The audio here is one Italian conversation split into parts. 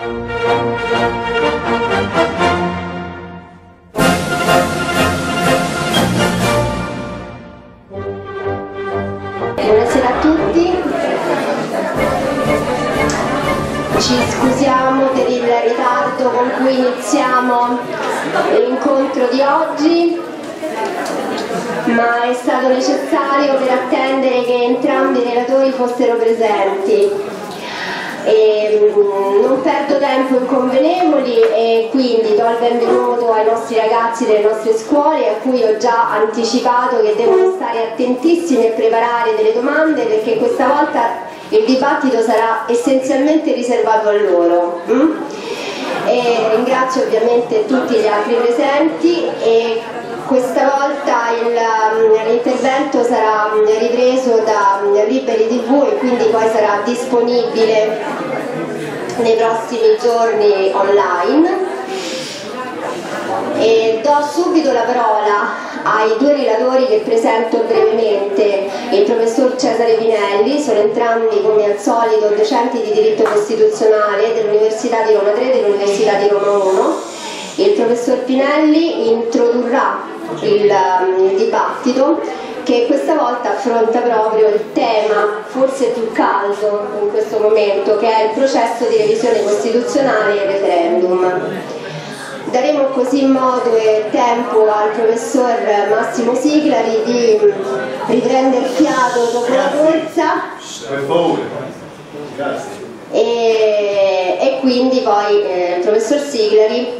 Buonasera a tutti, ci scusiamo per il ritardo con cui iniziamo l'incontro di oggi, ma è stato necessario per attendere che entrambi i relatori fossero presenti. E non perdo tempo inconvenevoli e quindi do il benvenuto ai nostri ragazzi delle nostre scuole, a cui ho già anticipato che devono stare attentissimi e preparare delle domande, perché questa volta il dibattito sarà essenzialmente riservato a loro. E ringrazio ovviamente tutti gli altri presenti e questa volta l'intervento sarà ripreso da Liberi TV e quindi poi sarà disponibile nei prossimi giorni online. E do subito la parola ai due relatori che presento brevemente, il professor Cesare Pinelli, sono entrambi come al solito docenti di diritto costituzionale dell'Università di Roma 3 e dell'Università di Roma 1. Il professor Pinelli introdurrà il dibattito, che questa volta affronta proprio il tema forse più caldo in questo momento, che è il processo di revisione costituzionale e il referendum. Daremo così modo e tempo al professor Massimo Siclari di riprendere fiato dopo la corsa e quindi poi il professor Siclari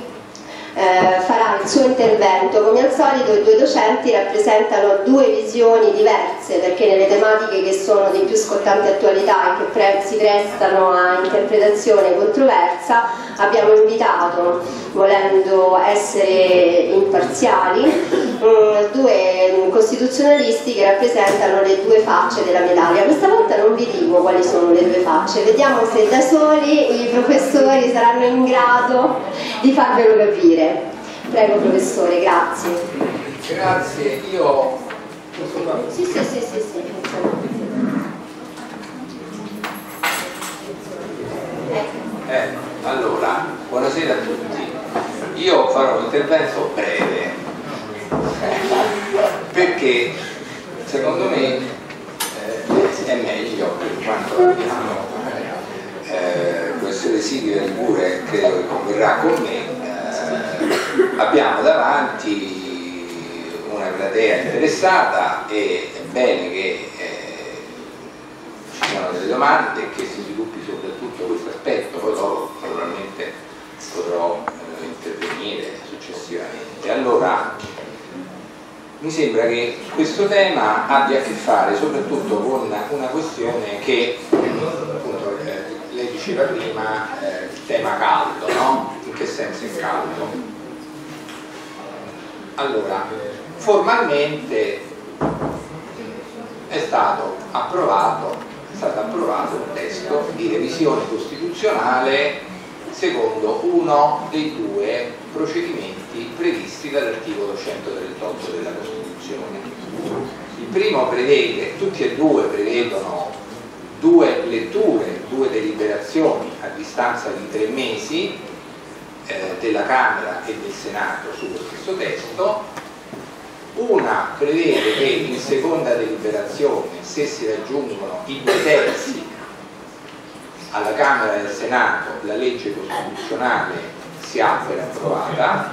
farà il suo intervento. Come al solito i due docenti rappresentano due visioni diverse, perché nelle tematiche che sono di più scottante attualità e che si prestano a interpretazione controversa abbiamo invitato, volendo essere imparziali, due costituzionalisti che rappresentano le due facce della medaglia. Questa volta non vi dico quali sono le due facce, vediamo se da soli i professori saranno in grado di farvelo capire. Prego professore, grazie. Grazie, io posso fare? Sì. Allora, buonasera a tutti. Io farò un intervento breve perché secondo me è meglio, per quanto abbiamo queste sigle pure credo che converrà con me. Abbiamo davanti una platea interessata e è bene che ci siano delle domande e che si sviluppi soprattutto questo aspetto, poi dopo naturalmente potrò intervenire successivamente. Allora, mi sembra che questo tema abbia a che fare soprattutto con una questione che appunto lei diceva prima, il tema caldo, no? In che senso è caldo? Allora, formalmente è stato approvato un testo di revisione costituzionale secondo uno dei due procedimenti previsti dall'articolo 138 della Costituzione. Il primo prevede, tutti e due prevedono due letture, due deliberazioni a distanza di 3 mesi della Camera e del Senato sullo stesso testo. Una prevede che in seconda deliberazione, se si raggiungono i 2/3 alla Camera e al Senato, la legge costituzionale si ha per approvata.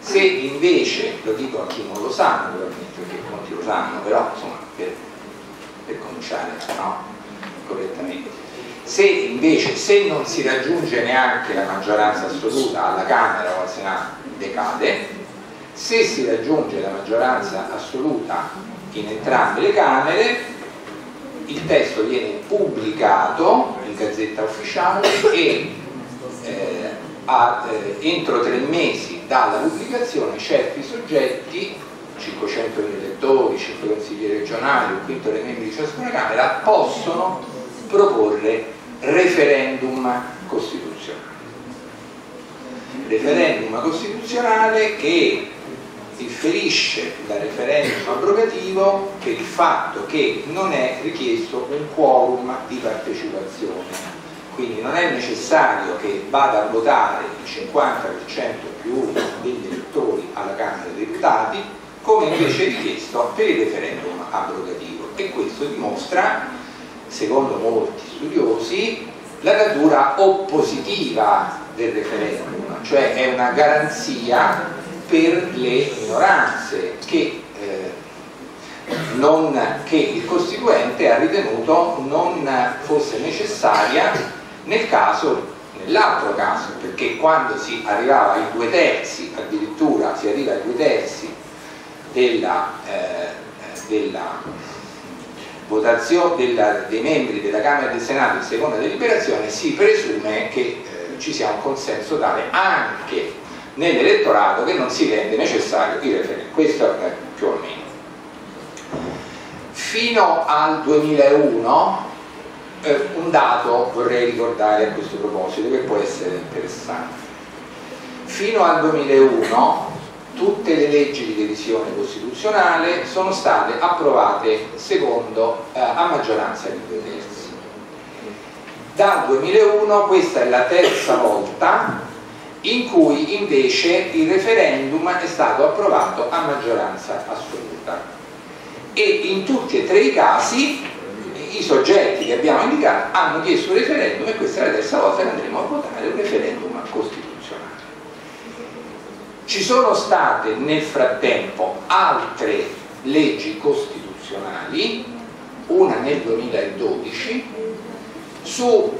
Se invece, lo dico a chi non lo sa naturalmente, perché molti lo sanno, però insomma per cominciare, no? Correttamente. Se invece non si raggiunge neanche la maggioranza assoluta alla Camera o al Senato, decade. Se si raggiunge la maggioranza assoluta in entrambe le Camere, il testo viene pubblicato in Gazzetta Ufficiale e entro 3 mesi dalla pubblicazione certi soggetti, 500 elettori, 5 consiglieri regionali, un quinto dei membri di ciascuna Camera, possono proporre referendum costituzionale. Referendum costituzionale che differisce dal referendum abrogativo per il fatto che non è richiesto un quorum di partecipazione, Quindi non è necessario che vada a votare il 50% più uno degli elettori alla Camera dei Deputati, come invece è richiesto per il referendum abrogativo. E questo dimostra, secondo molti studiosi, la natura oppositiva del referendum, cioè è una garanzia per le minoranze che il Costituente ha ritenuto non fosse necessaria nell'altro caso, perché quando si arrivava ai 2/3, addirittura si arriva ai 2/3 dei membri della Camera e del Senato in seconda deliberazione, si presume che ci sia un consenso tale anche nell'elettorato che non si rende necessario il referendum. Questo è più o meno. Fino al 2001 un dato vorrei ricordare a questo proposito che può essere interessante. Fino al 2001 tutte le leggi di revisione costituzionale sono state approvate a maggioranza di 2/3. Dal 2001 questa è la terza volta in cui invece il referendum è stato approvato a maggioranza assoluta, e in tutti e tre i casi i soggetti che abbiamo indicato hanno chiesto un referendum, e questa è la terza volta che andremo a votare un referendum costituzionale. Ci sono state nel frattempo altre leggi costituzionali, una nel 2012, su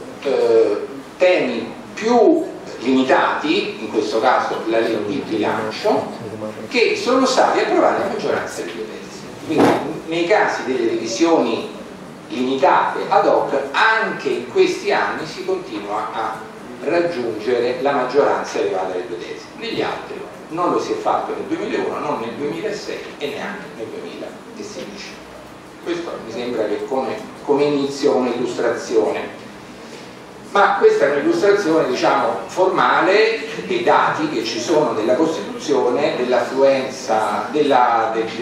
temi più limitati, in questo caso la legge di bilancio, che sono stati approvati a maggioranza dei 2/3. Quindi nei casi delle revisioni limitate ad hoc, anche in questi anni si continua a raggiungere la maggioranza elevata del 2/3, negli altri non lo si è fatto nel 2001, non nel 2006 e neanche nel 2016. Questo mi sembra che come inizio, come illustrazione, ma questa è un'illustrazione, diciamo, formale dei dati che ci sono della Costituzione, dell'affluenza, del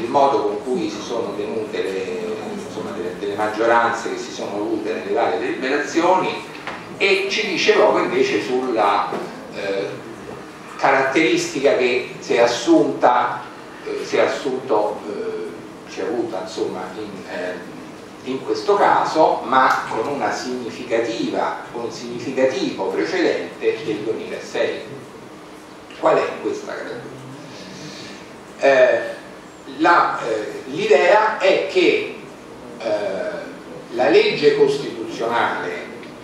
modo con cui si sono venute le maggioranze che si sono avute nelle varie deliberazioni, e ci dice poco invece sulla caratteristica che si è avuta insomma in questo caso, ma con un significativo precedente del 2006. Qual è questa caratteristica? L'idea è che la legge costituzionale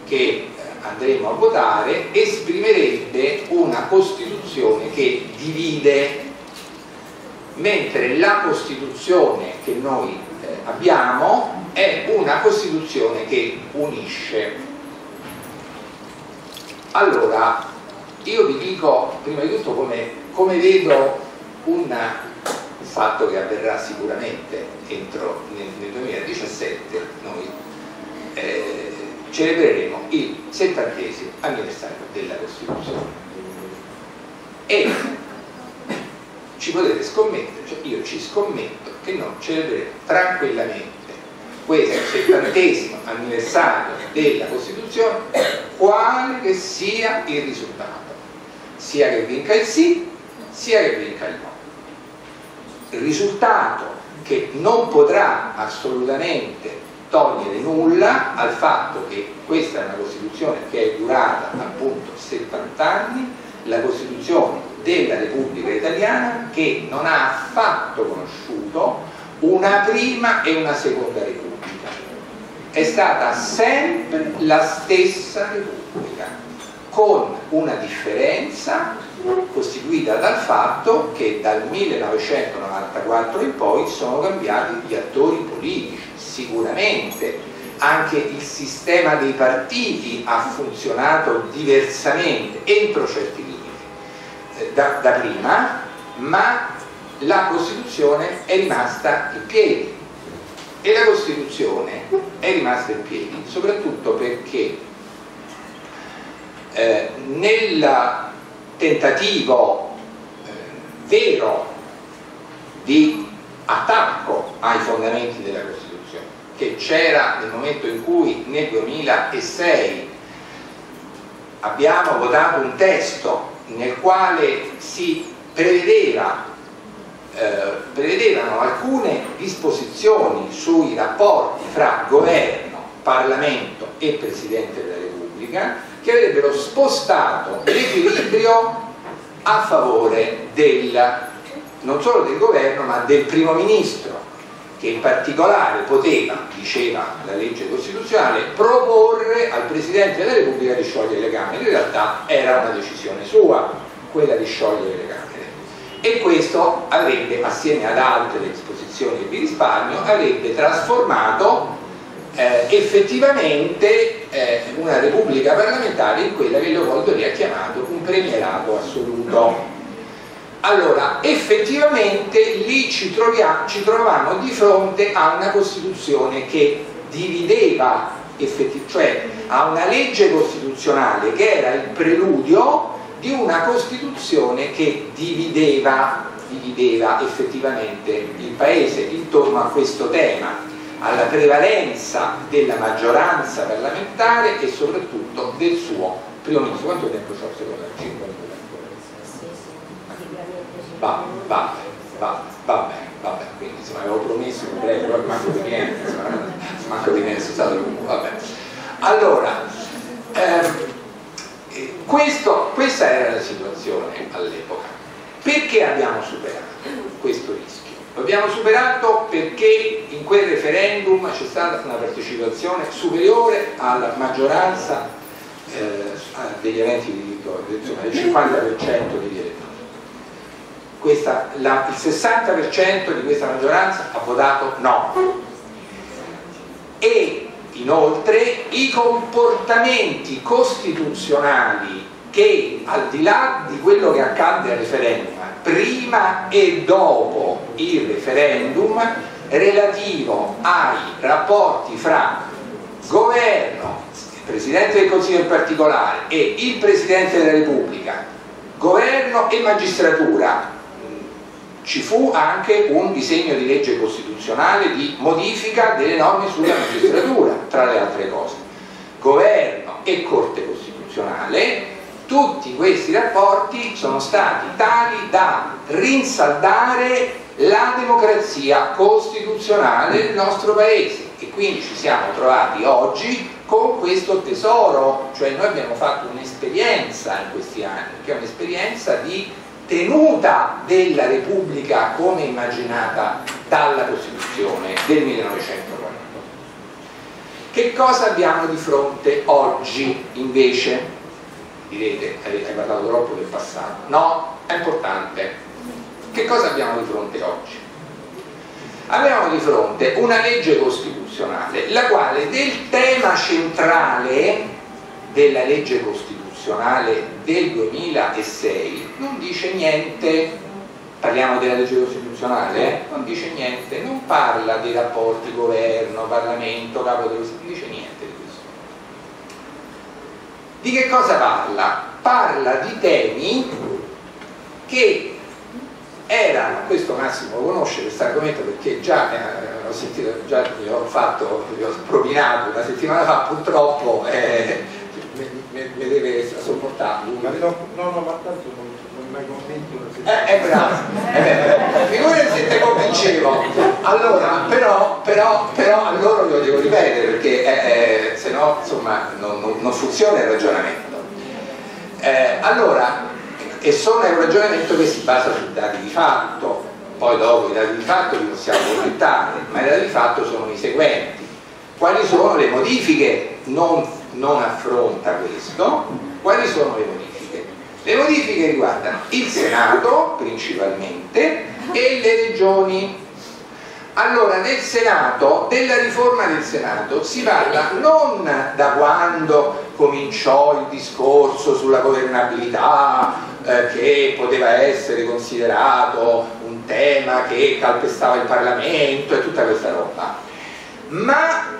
che andremo a votare esprimerebbe una Costituzione che divide, mentre la Costituzione che noi abbiamo è una Costituzione che unisce. Allora, io vi dico prima di tutto come vedo un fatto che avverrà sicuramente entro nel 2017, noi celebreremo il 70° anniversario della Costituzione, e ci potete scommettere, cioè io ci scommetto che noi celebreremo tranquillamente questo 70° anniversario della Costituzione, quale che sia il risultato, sia che vinca il sì, sia che vinca il no. Il risultato che non potrà assolutamente togliere nulla al fatto che questa è una Costituzione che è durata appunto 70 anni, la Costituzione della Repubblica Italiana, che non ha affatto conosciuto una prima e una seconda Repubblica, è stata sempre la stessa Repubblica, con una differenza costituita dal fatto che dal 1994 in poi sono cambiati gli attori politici. Sicuramente anche il sistema dei partiti ha funzionato diversamente entro certi limiti da prima, ma la Costituzione è rimasta in piedi, e la Costituzione è rimasta in piedi soprattutto perché nella tentativo vero di attacco ai fondamenti della Costituzione che c'era nel momento in cui nel 2006 abbiamo votato un testo nel quale si prevedevano alcune disposizioni sui rapporti fra governo, Parlamento e Presidente della Repubblica che avrebbero spostato l'equilibrio a favore del, non solo del governo ma del primo ministro, che in particolare poteva, diceva la legge costituzionale, proporre al Presidente della Repubblica di sciogliere le Camere. In realtà era una decisione sua, quella di sciogliere le Camere, e questo avrebbe, assieme ad altre disposizioni che vi risparmio, avrebbe trasformato effettivamente una repubblica parlamentare in quella che Leopoldo ha chiamato un premierato assoluto. Allora, effettivamente lì ci trovavamo di fronte a una Costituzione che divideva, cioè a una legge costituzionale che era il preludio di una Costituzione che divideva effettivamente il Paese intorno a questo tema, alla prevalenza della maggioranza parlamentare e soprattutto del suo primo ministro. Quanto tempo c'è? Secondo me? 5 minuti. Va bene, quindi insomma avevo promesso un breve, manco di niente, sono stato lungo, va bene. Allora, questa era la situazione all'epoca. Perché abbiamo superato questo rischio? Lo abbiamo superato perché in quel referendum c'è stata una partecipazione superiore alla maggioranza degli eventi di vittoria, insomma del 50% degli elettori. Il 60% di questa maggioranza ha votato no, e inoltre i comportamenti costituzionali che, al di là di quello che accadde al referendum, prima e dopo il referendum, relativo ai rapporti fra governo, il Presidente del Consiglio in particolare, e il Presidente della Repubblica, governo e magistratura. Ci fu anche un disegno di legge costituzionale di modifica delle norme sulla magistratura, tra le altre cose. Governo e Corte Costituzionale, tutti questi rapporti sono stati tali da rinsaldare la democrazia costituzionale del nostro Paese, e quindi ci siamo trovati oggi con questo tesoro, cioè noi abbiamo fatto un'esperienza in questi anni, che è un'esperienza di tenuta della Repubblica come immaginata dalla Costituzione del 1948. Che cosa abbiamo di fronte oggi invece? Direte, hai parlato troppo del passato. No, è importante. Che cosa abbiamo di fronte oggi? Abbiamo di fronte una legge costituzionale, la quale del tema centrale della legge costituzionale del 2006 non dice niente. Parliamo della legge costituzionale, non dice niente, non parla dei rapporti governo, Parlamento, capo dello Stato, non dice niente di questo. Di che cosa parla? Parla di temi che erano, questo Massimo conosce questo argomento perché già ho sentito, già vi ho propinato una settimana fa, purtroppo mi deve sopportarlo. No, ma tanto non mi convinto. Bravo, figurati se te convincevo. Allora, però a loro lo devo ripetere perché se no insomma non funziona il ragionamento. Allora, e sono un ragionamento che si basa su dati di fatto, poi dopo i dati di fatto li possiamo commentare, ma i dati di fatto sono i seguenti. Quali sono le modifiche? Non affronta questo. Quali sono le modifiche? Le modifiche riguardano il Senato principalmente e le regioni. Allora, nel Senato, della riforma del Senato si parla non da quando cominciò il discorso sulla governabilità, che poteva essere considerato un tema che calpestava il Parlamento e tutta questa roba, ma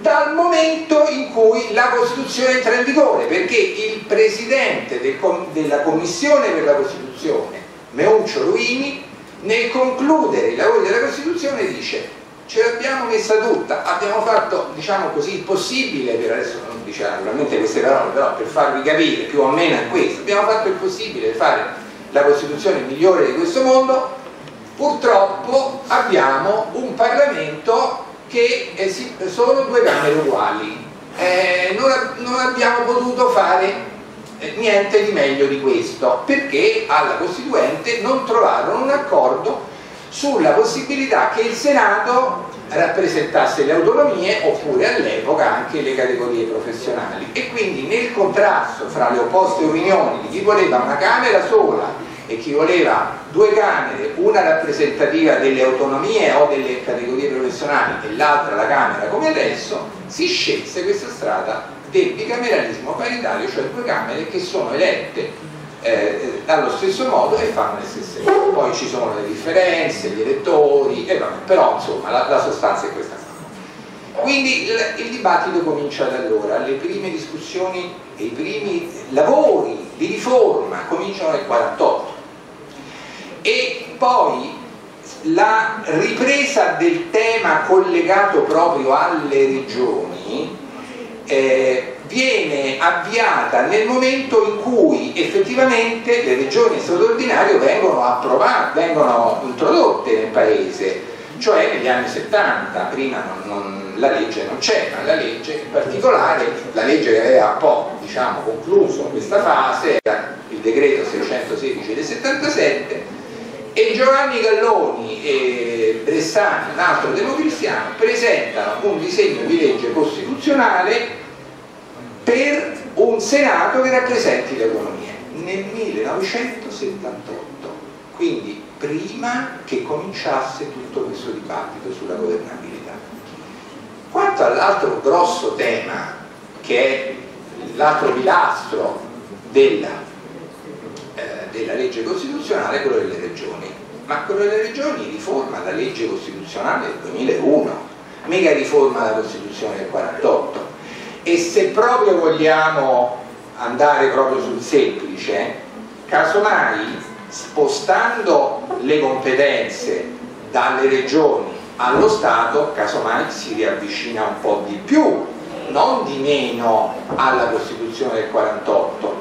dal momento in cui la Costituzione entra in vigore, perché il Presidente della Commissione per la Costituzione, Meuccio Ruini, nel concludere i lavori della Costituzione dice: ce l'abbiamo messa tutta, abbiamo fatto, diciamo così, il possibile, per adesso non diciamo, non queste parole, però per farvi capire più o meno è questo. Abbiamo fatto il possibile per fare la Costituzione migliore di questo mondo, purtroppo abbiamo un Parlamento che sono due Camere uguali, non abbiamo potuto fare niente di meglio di questo, perché alla Costituente non trovarono un accordo sulla possibilità che il Senato rappresentasse le autonomie oppure all'epoca anche le categorie professionali, e quindi nel contrasto fra le opposte opinioni di chi voleva una Camera sola e chi voleva due Camere, una rappresentativa delle autonomie o delle categorie professionali e l'altra la Camera come adesso, si scelse questa strada del bicameralismo paritario, cioè due Camere che sono elette allo stesso modo e fanno le stesse cose. Poi ci sono le differenze, gli elettori, però insomma la sostanza è questa. Quindi il dibattito comincia da allora, le prime discussioni e i primi lavori di riforma cominciano nel 1948 e poi la ripresa del tema collegato proprio alle regioni viene avviata nel momento in cui effettivamente le regioni a statuto ordinario vengono approvate, vengono introdotte nel paese, cioè negli anni 70, prima la legge non c'era, ma la legge in particolare, la legge che aveva un po' diciamo, concluso questa fase era il decreto 616 del 77, e Giovanni Galloni e Bressani, un altro democristiano, presentano un disegno di legge costituzionale per un Senato che rappresenti le autonomie nel 1978, quindi prima che cominciasse tutto questo dibattito sulla governabilità. Quanto all'altro grosso tema, che è l'altro pilastro della legge costituzionale, è quello delle regioni, ma quello delle regioni riforma la legge costituzionale del 2001, mica riforma la Costituzione del 48. E se proprio vogliamo andare proprio sul semplice, casomai spostando le competenze dalle regioni allo Stato, casomai si riavvicina un po' di più, non di meno, alla Costituzione del 48.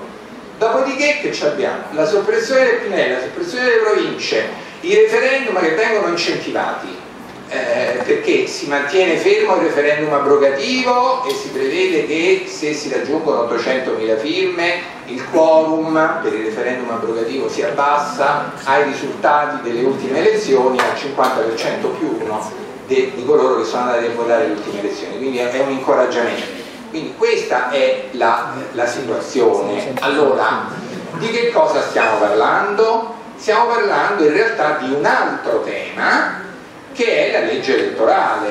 Dopodiché che ci abbiamo? La soppressione del Pinelli, la soppressione delle province, i referendum che vengono incentivati. Perché si mantiene fermo il referendum abrogativo e si prevede che se si raggiungono 800.000 firme il quorum per il referendum abrogativo si abbassa ai risultati delle ultime elezioni al 50% più uno di coloro che sono andati a votare le ultime elezioni, quindi è un incoraggiamento. Quindi questa è la situazione. Allora, di che cosa stiamo parlando? Stiamo parlando in realtà di un altro tema, che è la legge elettorale,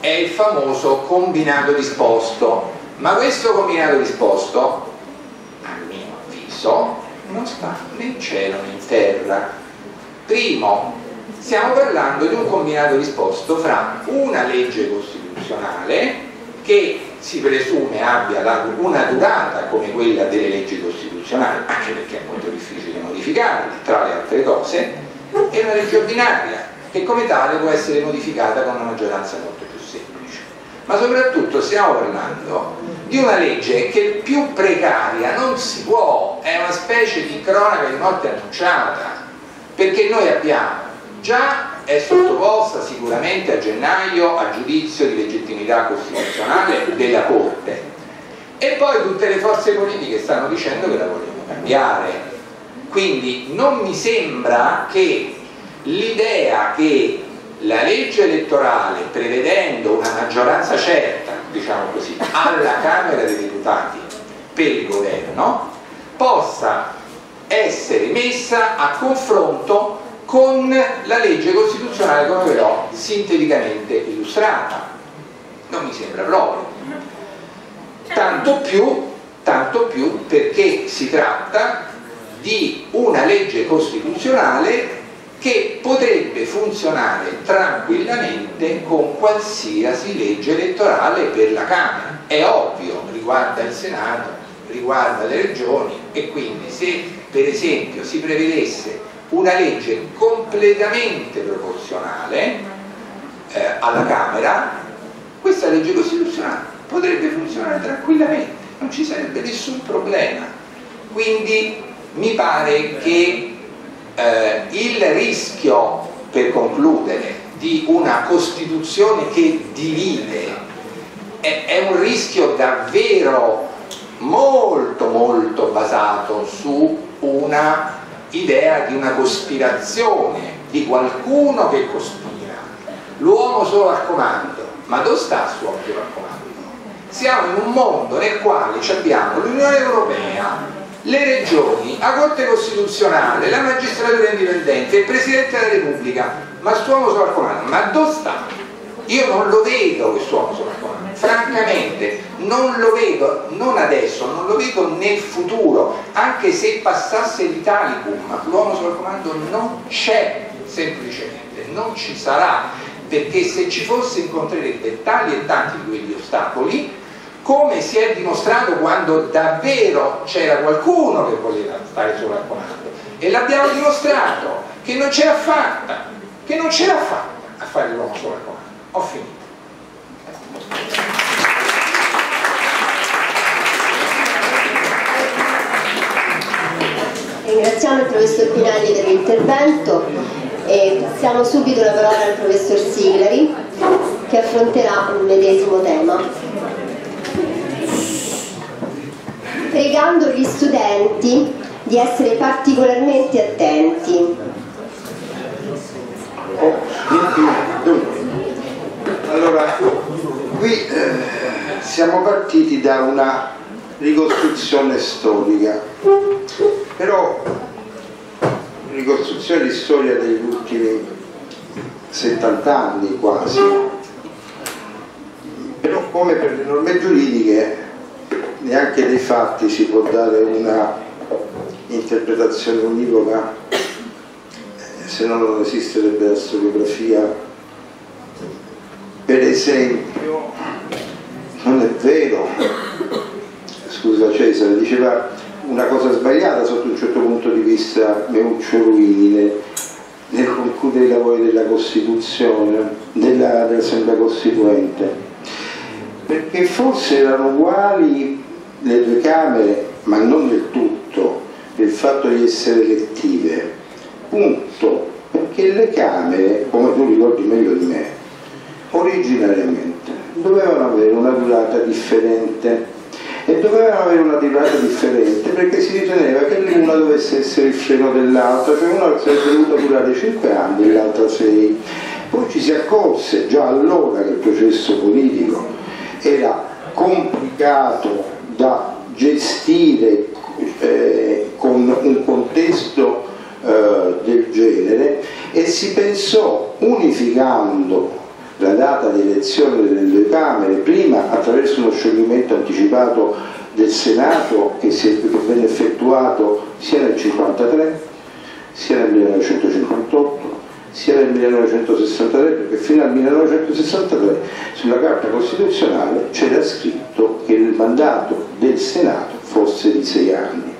è il famoso combinato disposto, ma questo combinato disposto, a mio avviso, non sta né in cielo né in terra. Primo, stiamo parlando di un combinato disposto fra una legge costituzionale che si presume abbia una durata come quella delle leggi costituzionali, anche perché è molto difficile modificarle, tra le altre cose, e una legge ordinaria, che come tale può essere modificata con una maggioranza molto più semplice. Ma soprattutto stiamo parlando di una legge che più precaria non si può, è una specie di cronaca di morte annunciata, perché noi abbiamo già, è sottoposta sicuramente a gennaio a giudizio di legittimità costituzionale della Corte, e poi tutte le forze politiche stanno dicendo che la vogliono cambiare. Quindi non mi sembra che l'idea che la legge elettorale, prevedendo una maggioranza certa, diciamo così, alla Camera dei Deputati per il governo, possa essere messa a confronto con la legge costituzionale come ve l'ho sinteticamente illustrata. Non mi sembra proprio. Tanto più perché si tratta di una legge costituzionale che potrebbe funzionare tranquillamente con qualsiasi legge elettorale per la Camera. È ovvio, riguarda il Senato, riguarda le regioni, e quindi se per esempio si prevedesse una legge completamente proporzionale alla Camera, questa legge costituzionale potrebbe funzionare tranquillamente, non ci sarebbe nessun problema. Quindi mi pare che il rischio, per concludere, di una Costituzione che divide è un rischio davvero molto molto basato su una idea di una cospirazione, di qualcuno che cospira. L'uomo solo al comando, ma dove sta il suo occhio al comando? Siamo in un mondo nel quale abbiamo l'Unione Europea, le regioni, la Corte Costituzionale, la magistratura indipendente, il Presidente della Repubblica, ma quest'uomo solo al comando, ma dove sta? Io non lo vedo quest'uomo solo al comando, francamente non lo vedo, non adesso, non lo vedo nel futuro, anche se passasse l'Italicum, l'uomo solo al comando non c'è, semplicemente non ci sarà, perché se ci fosse incontrerebbe tali e tanti di quegli ostacoli, come si è dimostrato quando davvero c'era qualcuno che voleva stare solo al comando, e l'abbiamo dimostrato che non ce l'ha fatta, che non ce l'ha fatta a fare l'uomo solo al comando. Ho finito. Ringraziamo il professor Pinelli dell'intervento. E passiamo subito la parola al professor Siclari, che affronterà un medesimo tema, pregando gli studenti di essere particolarmente attenti. Allora, qui siamo partiti da una ricostruzione storica, però ricostruzione di storia degli ultimi 70 anni quasi, però come per le norme giuridiche neanche dei fatti si può dare una interpretazione univoca, se no non esisterebbe la storiografia. Per esempio non è vero, scusa Cesare, diceva una cosa sbagliata sotto un certo punto di vista Meuccio Ruini nel concludere i lavori della Costituzione, dell'Assemblea Costituente, perché forse erano uguali le due Camere, ma non del tutto, del fatto di essere elettive, punto, perché le Camere, come tu ricordi meglio di me, originariamente dovevano avere una durata differente, e dovevano avere una durata differente perché si riteneva che l'una dovesse essere il freno dell'altra, cioè una sarebbe dovuta durare 5 anni e l'altra 6. Poi ci si accorse già allora che il processo politico era complicato da gestire con un contesto del genere, e si pensò, unificando la data di elezione delle due Camere, prima attraverso uno scioglimento anticipato del Senato che venne effettuato sia nel 1953, sia nel 1958, sia nel 1963, perché fino al 1963 sulla Carta Costituzionale c'era scritto che il mandato del Senato fosse di 6 anni.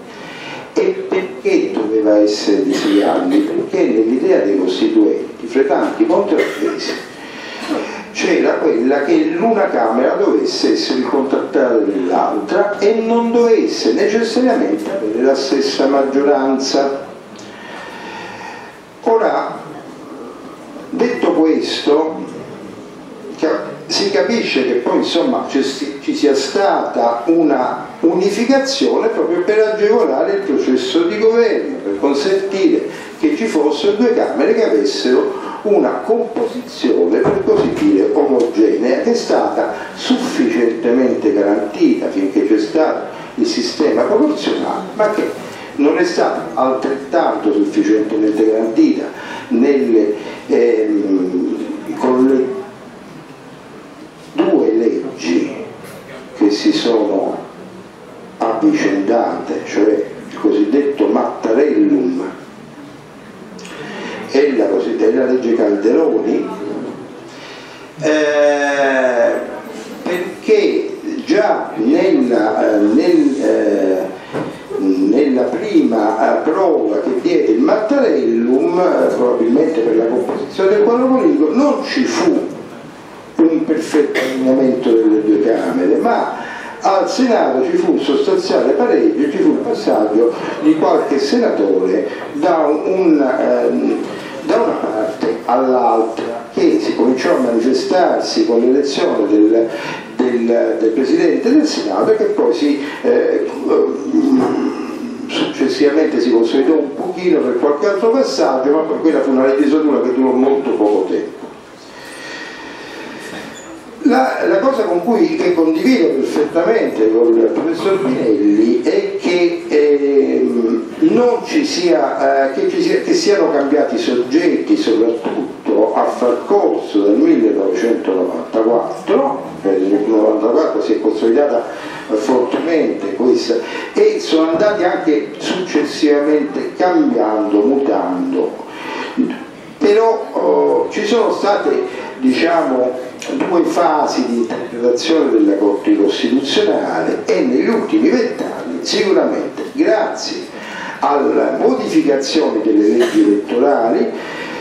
E perché doveva essere di 6 anni? Perché nell'idea dei Costituenti, fra tanti contrappesi, c'era quella che l'una Camera dovesse essere il contrattata dell'altra e non dovesse necessariamente avere la stessa maggioranza. Ora, detto questo, si capisce che poi insomma ci sia stata una unificazione proprio per agevolare il processo di governo, per consentire che ci fossero due Camere che avessero una composizione per così dire omogenea, che è stata sufficientemente garantita finché c'è stato il sistema proporzionale, ma che non è stata altrettanto sufficientemente garantita con le due leggi che si sono avvicendate, cioè il cosiddetto Mattarellum e la cosiddetta legge Calderoni, perché già nella prima prova che diede il Mattarellum, probabilmente per la composizione del quadro politico, non ci fu un perfetto rispetto all'allineamento delle due Camere, ma al Senato ci fu un sostanziale pareggio, ci fu il passaggio di qualche senatore da una parte all'altra, che si cominciò a manifestarsi con l'elezione del Presidente del Senato e che poi successivamente si consolidò un pochino per qualche altro passaggio, ma poi quella fu una legislatura che durò molto poco tempo. La cosa che condivido perfettamente con il professor Pinelli è che siano cambiati i soggetti, soprattutto a far corso dal 1994, nel 1994 si è consolidata fortemente questa, e sono andati anche successivamente cambiando, mutando, però ci sono state, diciamo, due fasi di interpretazione della Corte Costituzionale, e negli ultimi 20 anni sicuramente, grazie alla modificazione delle leggi elettorali,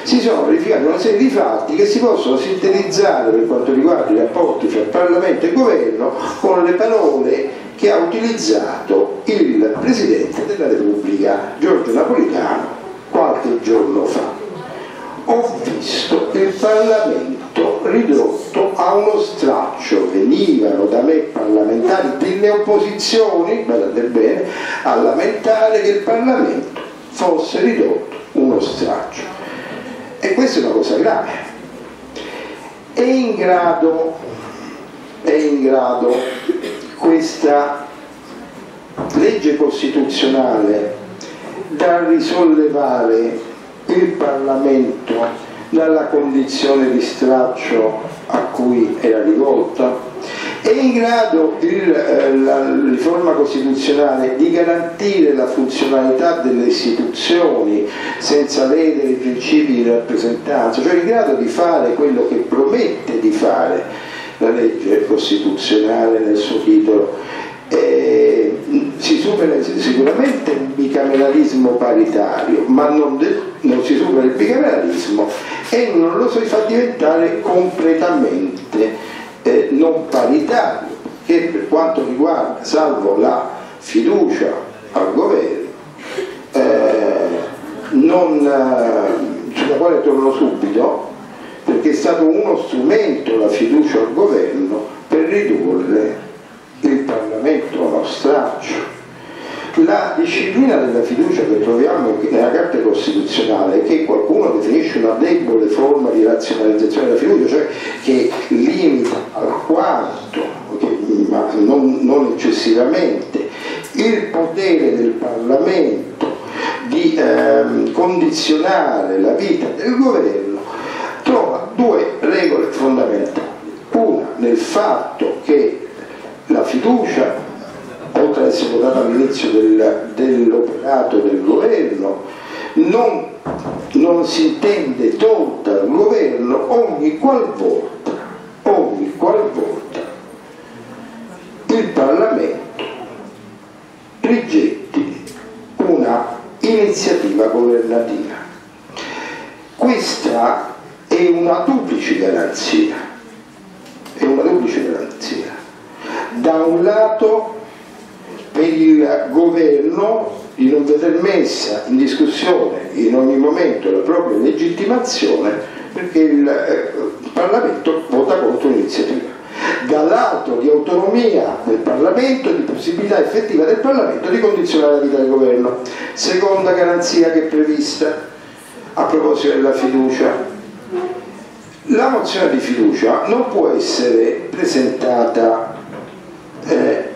si sono verificati una serie di fatti che si possono sintetizzare, per quanto riguarda i rapporti tra Parlamento e Governo, con le parole che ha utilizzato il Presidente della Repubblica Giorgio Napolitano qualche giorno fa. Ho visto il Parlamento ridotto a uno straccio. Venivano da me parlamentari delle opposizioni, guardate bene, a lamentare che il Parlamento fosse ridotto uno straccio, e questa è una cosa grave. È in grado questa legge costituzionale da risollevare il Parlamento dalla condizione di straccio a cui era rivolta? È in grado la riforma costituzionale di garantire la funzionalità delle istituzioni senza ledere i principi di rappresentanza? Cioè, è in grado di fare quello che promette di fare la legge costituzionale nel suo titolo? Si supera sicuramente il bicameralismo paritario, ma non si supera il bicameralismo e non lo si fa diventare completamente non paritario, che per quanto riguarda, salvo la fiducia al governo, sulla quale torno subito, perché è stato uno strumento la fiducia al governo per ridurre il Parlamento a uno straccio. La disciplina della fiducia che troviamo nella Carta Costituzionale, che qualcuno definisce una debole forma di razionalizzazione della fiducia, cioè che limita alquanto, ma non eccessivamente, il potere del Parlamento di condizionare la vita del governo, trova due regole fondamentali. Una nel fatto che la fiducia, oltre ad essere votata all'inizio dell'operato del governo, non si intende tolta al governo ogni qualvolta il Parlamento rigetti una iniziativa governativa. Questa è una duplice garanzia, da un lato per il governo di non veder messa in discussione in ogni momento la propria legittimazione, perché il Parlamento vota contro l'iniziativa, dall'altro di autonomia del Parlamento, di possibilità effettiva del Parlamento di condizionare la vita del governo. Seconda garanzia che è prevista a proposito della fiducia: la mozione di fiducia non può essere presentata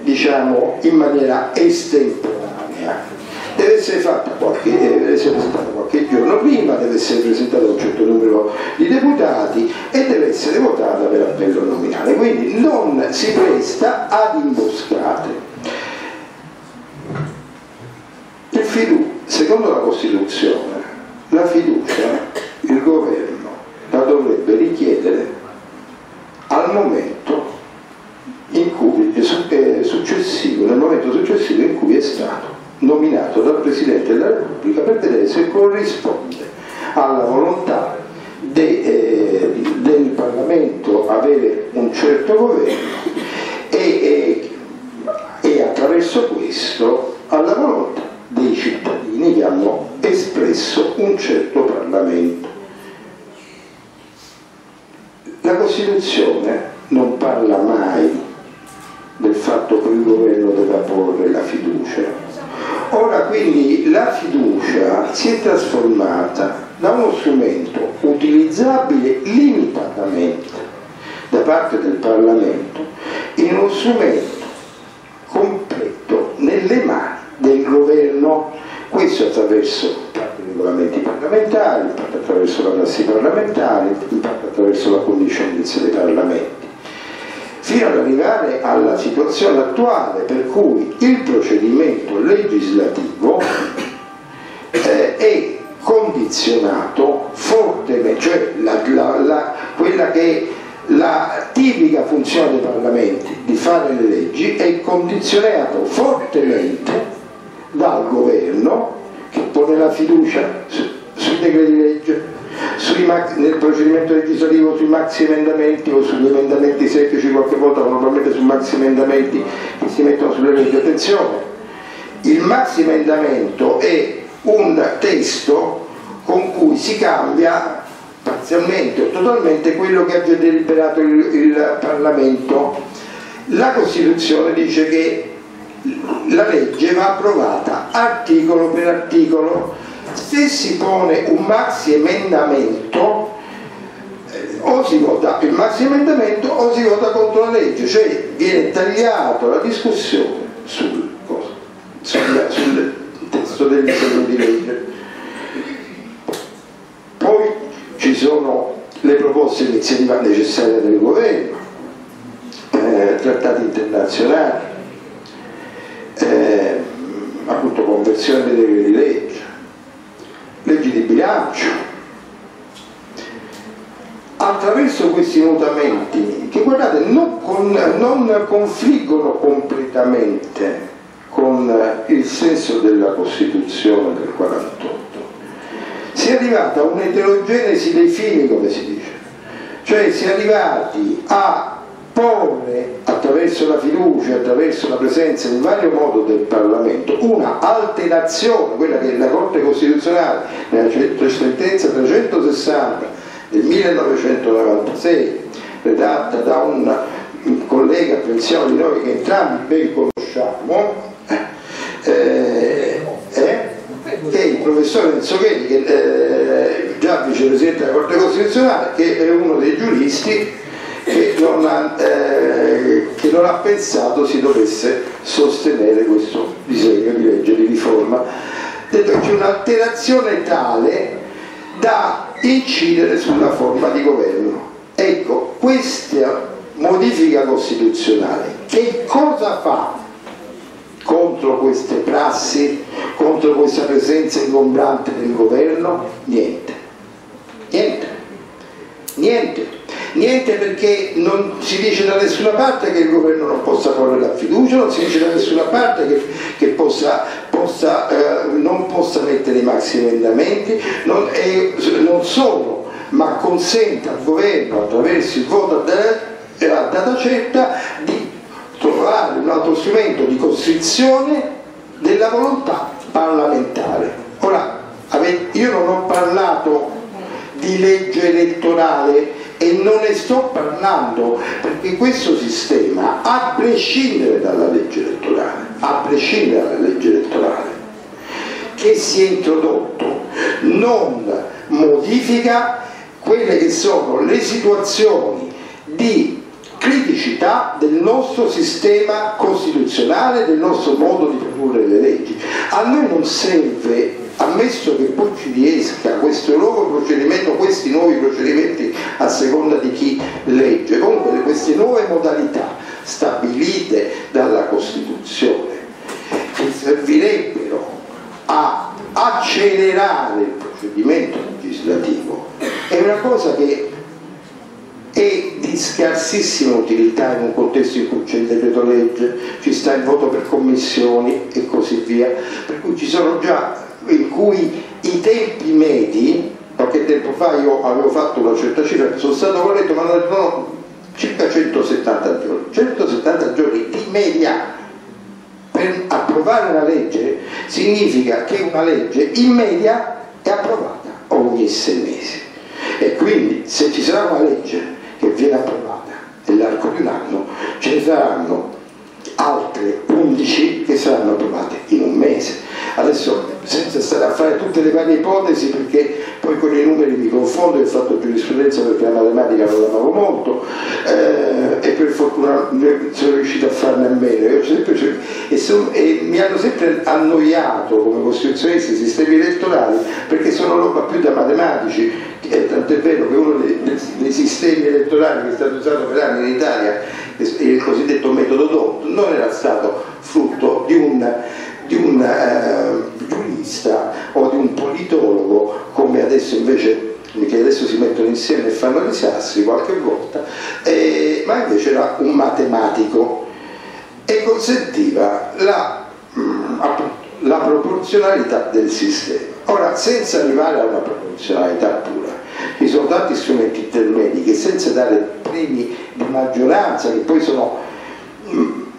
diciamo in maniera estemporanea, deve essere presentata qualche giorno prima, deve essere presentata un certo numero di deputati e deve essere votata per appello nominale, quindi non si presta ad imboscate. Secondo la Costituzione, la fiducia il governo la dovrebbe richiedere al momento nel momento successivo in cui è stato nominato dal Presidente della Repubblica, per vedere se corrisponde alla volontà del Parlamento avere un un certo governo e attraverso questo alla volontà dei cittadini che hanno espresso un certo Parlamento. La Costituzione non parla mai del fatto che il governo debba porre la fiducia. Ora quindi la fiducia si è trasformata da uno strumento utilizzabile limitatamente da parte del Parlamento in uno strumento completo nelle mani del governo, questo attraverso i regolamenti parlamentari, in parte attraverso la prassi parlamentare, in parte attraverso la condiscendenza dei parlamenti, fino ad arrivare alla situazione attuale per cui il procedimento legislativo è condizionato fortemente, cioè quella che è la tipica funzione dei parlamenti di fare le leggi è condizionato fortemente dal governo che pone la fiducia sui decreti di legge, nel procedimento legislativo sui maxi emendamenti o sugli emendamenti semplici, qualche volta probabilmente sui maxi emendamenti che si mettono sulle leggi. Attenzione, il maxi emendamento è un testo con cui si cambia parzialmente o totalmente quello che ha già deliberato il Parlamento. La Costituzione dice che la legge va approvata articolo per articolo. Se si pone un maxi emendamento o si vota il maxi emendamento o si vota contro la legge, cioè viene tagliata la discussione sul testo del disegno di legge. Poi ci sono le proposte di iniziativa necessaria del governo, trattati internazionali, appunto conversione dei decreti di legge, leggi di bilancio. Attraverso questi mutamenti, che guardate non confliggono completamente con il senso della Costituzione del 48, si è arrivata a un'eterogenesi dei fini, come si dice, cioè si è arrivati a porre attraverso la fiducia, attraverso la presenza in vario modo del Parlamento, una alterazione, quella che la Corte Costituzionale nella sentenza 360 del 1996, redatta da un collega, pensiamo di noi, che entrambi ben conosciamo, è il professor Enzo Cheli, già vicepresidente della Corte Costituzionale, che è uno dei giuristi che non ha pensato si dovesse sostenere questo disegno di legge di riforma, detto che un'alterazione tale da incidere sulla forma di governo. Ecco, questa modifica costituzionale che cosa fa contro queste prassi, contro questa presenza ingombrante del governo? Niente, perché non si dice da nessuna parte che il governo non possa porre la fiducia, non si dice da nessuna parte che non possa mettere i maxi emendamenti, non solo, ma consente al governo attraverso il voto a data certa di trovare un altro strumento di costrizione della volontà parlamentare. Ora, io non ho parlato di legge elettorale e non ne sto parlando, perché questo sistema, a prescindere dalla legge elettorale, che si è introdotto, non modifica quelle che sono le situazioni di criticità del nostro sistema costituzionale, del nostro modo di produrre le leggi. A noi non serve, ammesso che poi ci riesca questo nuovo procedimento, questi nuovi procedimenti a seconda di chi legge, comunque queste nuove modalità stabilite dalla Costituzione che servirebbero a accelerare il procedimento legislativo è una cosa che è di scarsissima utilità in un contesto in cui c'è il decreto legge, ci sta il voto per commissioni e così via, per cui ci sono già, in cui i tempi medi, qualche tempo fa io avevo fatto una certa cifra, sono stato corretto, ma circa 170 giorni, 170 giorni di media. Per approvare una legge significa che una legge in media è approvata ogni 6 mesi, e quindi se ci sarà una legge che viene approvata nell'arco di un anno, ce ne saranno altre 11 che saranno approvate in un mese. Adesso, senza stare a fare tutte le varie ipotesi, perché poi con i numeri mi confondo, ho fatto giurisprudenza perché la matematica non la amavo molto, e per fortuna sono riuscito a farne a meno, e mi hanno sempre annoiato come costituzionalisti i sistemi elettorali, perché sono roba più da matematici, tant'è vero che uno dei sistemi elettorali che è stato usato per anni in Italia, il cosiddetto metodo DOT, non era stato frutto di un giurista o di un politologo, come adesso invece, che adesso si mettono insieme e fanno dei sassi qualche volta, ma invece era un matematico, e consentiva la proporzionalità del sistema. Ora, senza arrivare a una proporzionalità pura, ci sono tanti strumenti intermedi che, senza dare premi di maggioranza, che poi sono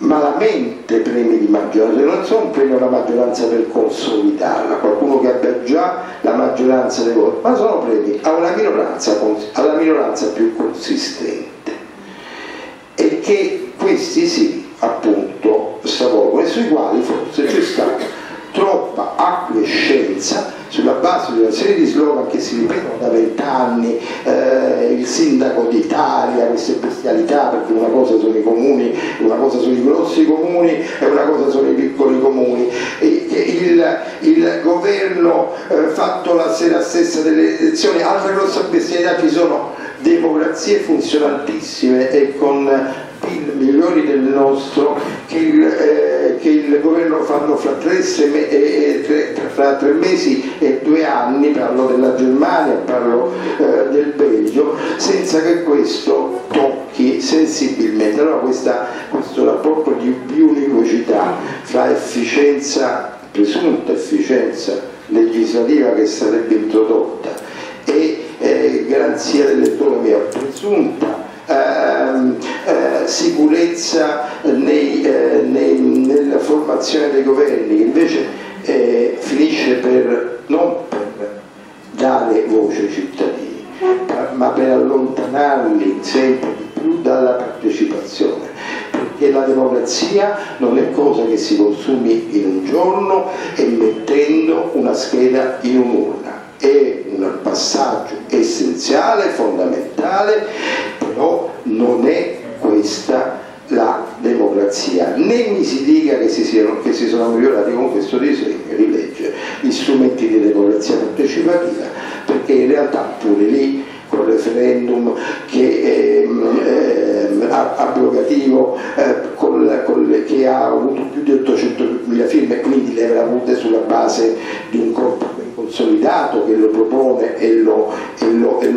malamente premi di maggioranza, non sono premi alla maggioranza per consolidarla, qualcuno che abbia già la maggioranza dei voti, ma sono premi a una minoranza, alla minoranza più consistente, e che questi sì appunto stravolgono, e sui quali forse c'è stata troppa acquiescenza sulla base di una serie di slogan che si ripetono da 20 anni, il sindaco d'Italia, queste bestialità, perché una cosa sono i comuni, una cosa sono i grossi comuni e una cosa sono i piccoli comuni, il governo fatto la sera stessa delle elezioni, altra grossa bestialità. Ci sono democrazie funzionantissime e con milioni del nostro che il governo fanno fra 3 mesi e 2 anni, parlo della Germania, parlo del Belgio, senza che questo tocchi sensibilmente. Allora questo rapporto di biunivocità fra presunta efficienza legislativa che sarebbe introdotta e garanzia dell'autonomia, presunta sicurezza nella formazione dei governi, che invece finisce per non per dare voce ai cittadini, ma per allontanarli sempre di più dalla partecipazione, perché la democrazia non è cosa che si consumi in un giorno e mettendo una scheda in un'urna. È un passaggio essenziale, fondamentale, però non è questa la democrazia. Né mi si dica che si sono migliorati con questo disegno di legge gli strumenti di democrazia partecipativa, perché in realtà pure lì, col referendum che abrogativo, che ha avuto più di 800.000 firme, quindi le avrà avute sulla base di un corpo consolidato che lo propone e lo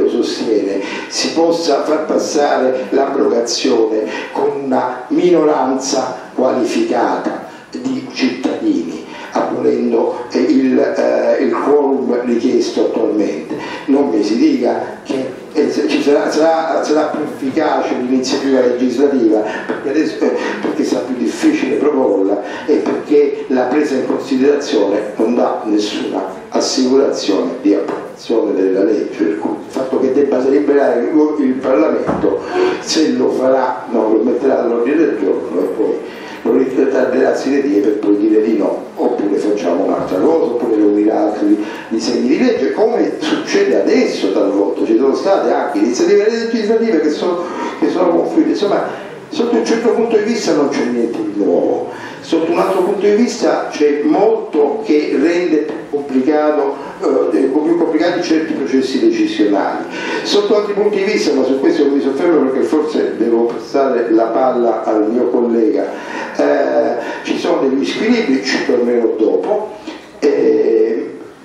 sostiene, si possa far passare l'abrogazione con una minoranza qualificata di cittadini, abolendo il quorum richiesto attualmente. Non mi si dica che sarà più efficace l'iniziativa legislativa, perché adesso perché sarà più difficile proporla e perché la presa in considerazione non dà nessuna assicurazione di approvazione della legge, per cui il fatto che debba deliberare il Parlamento, se lo farà non lo metterà all'ordine del giorno e poi lo ritarderà sine die per poi dire di no, oppure facciamo un'altra cosa, oppure riunirà altri disegni di legge, come succede adesso talvolta. Ci sono state anche iniziative legislative che sono confluite. Insomma, sotto un certo punto di vista non c'è niente di nuovo, sotto un altro punto di vista c'è molto che rende più complicati certi processi decisionali. Sotto altri punti di vista, ma su questo mi soffermo perché forse devo passare la palla al mio collega, ci sono degli squilibri, ci tornerò dopo,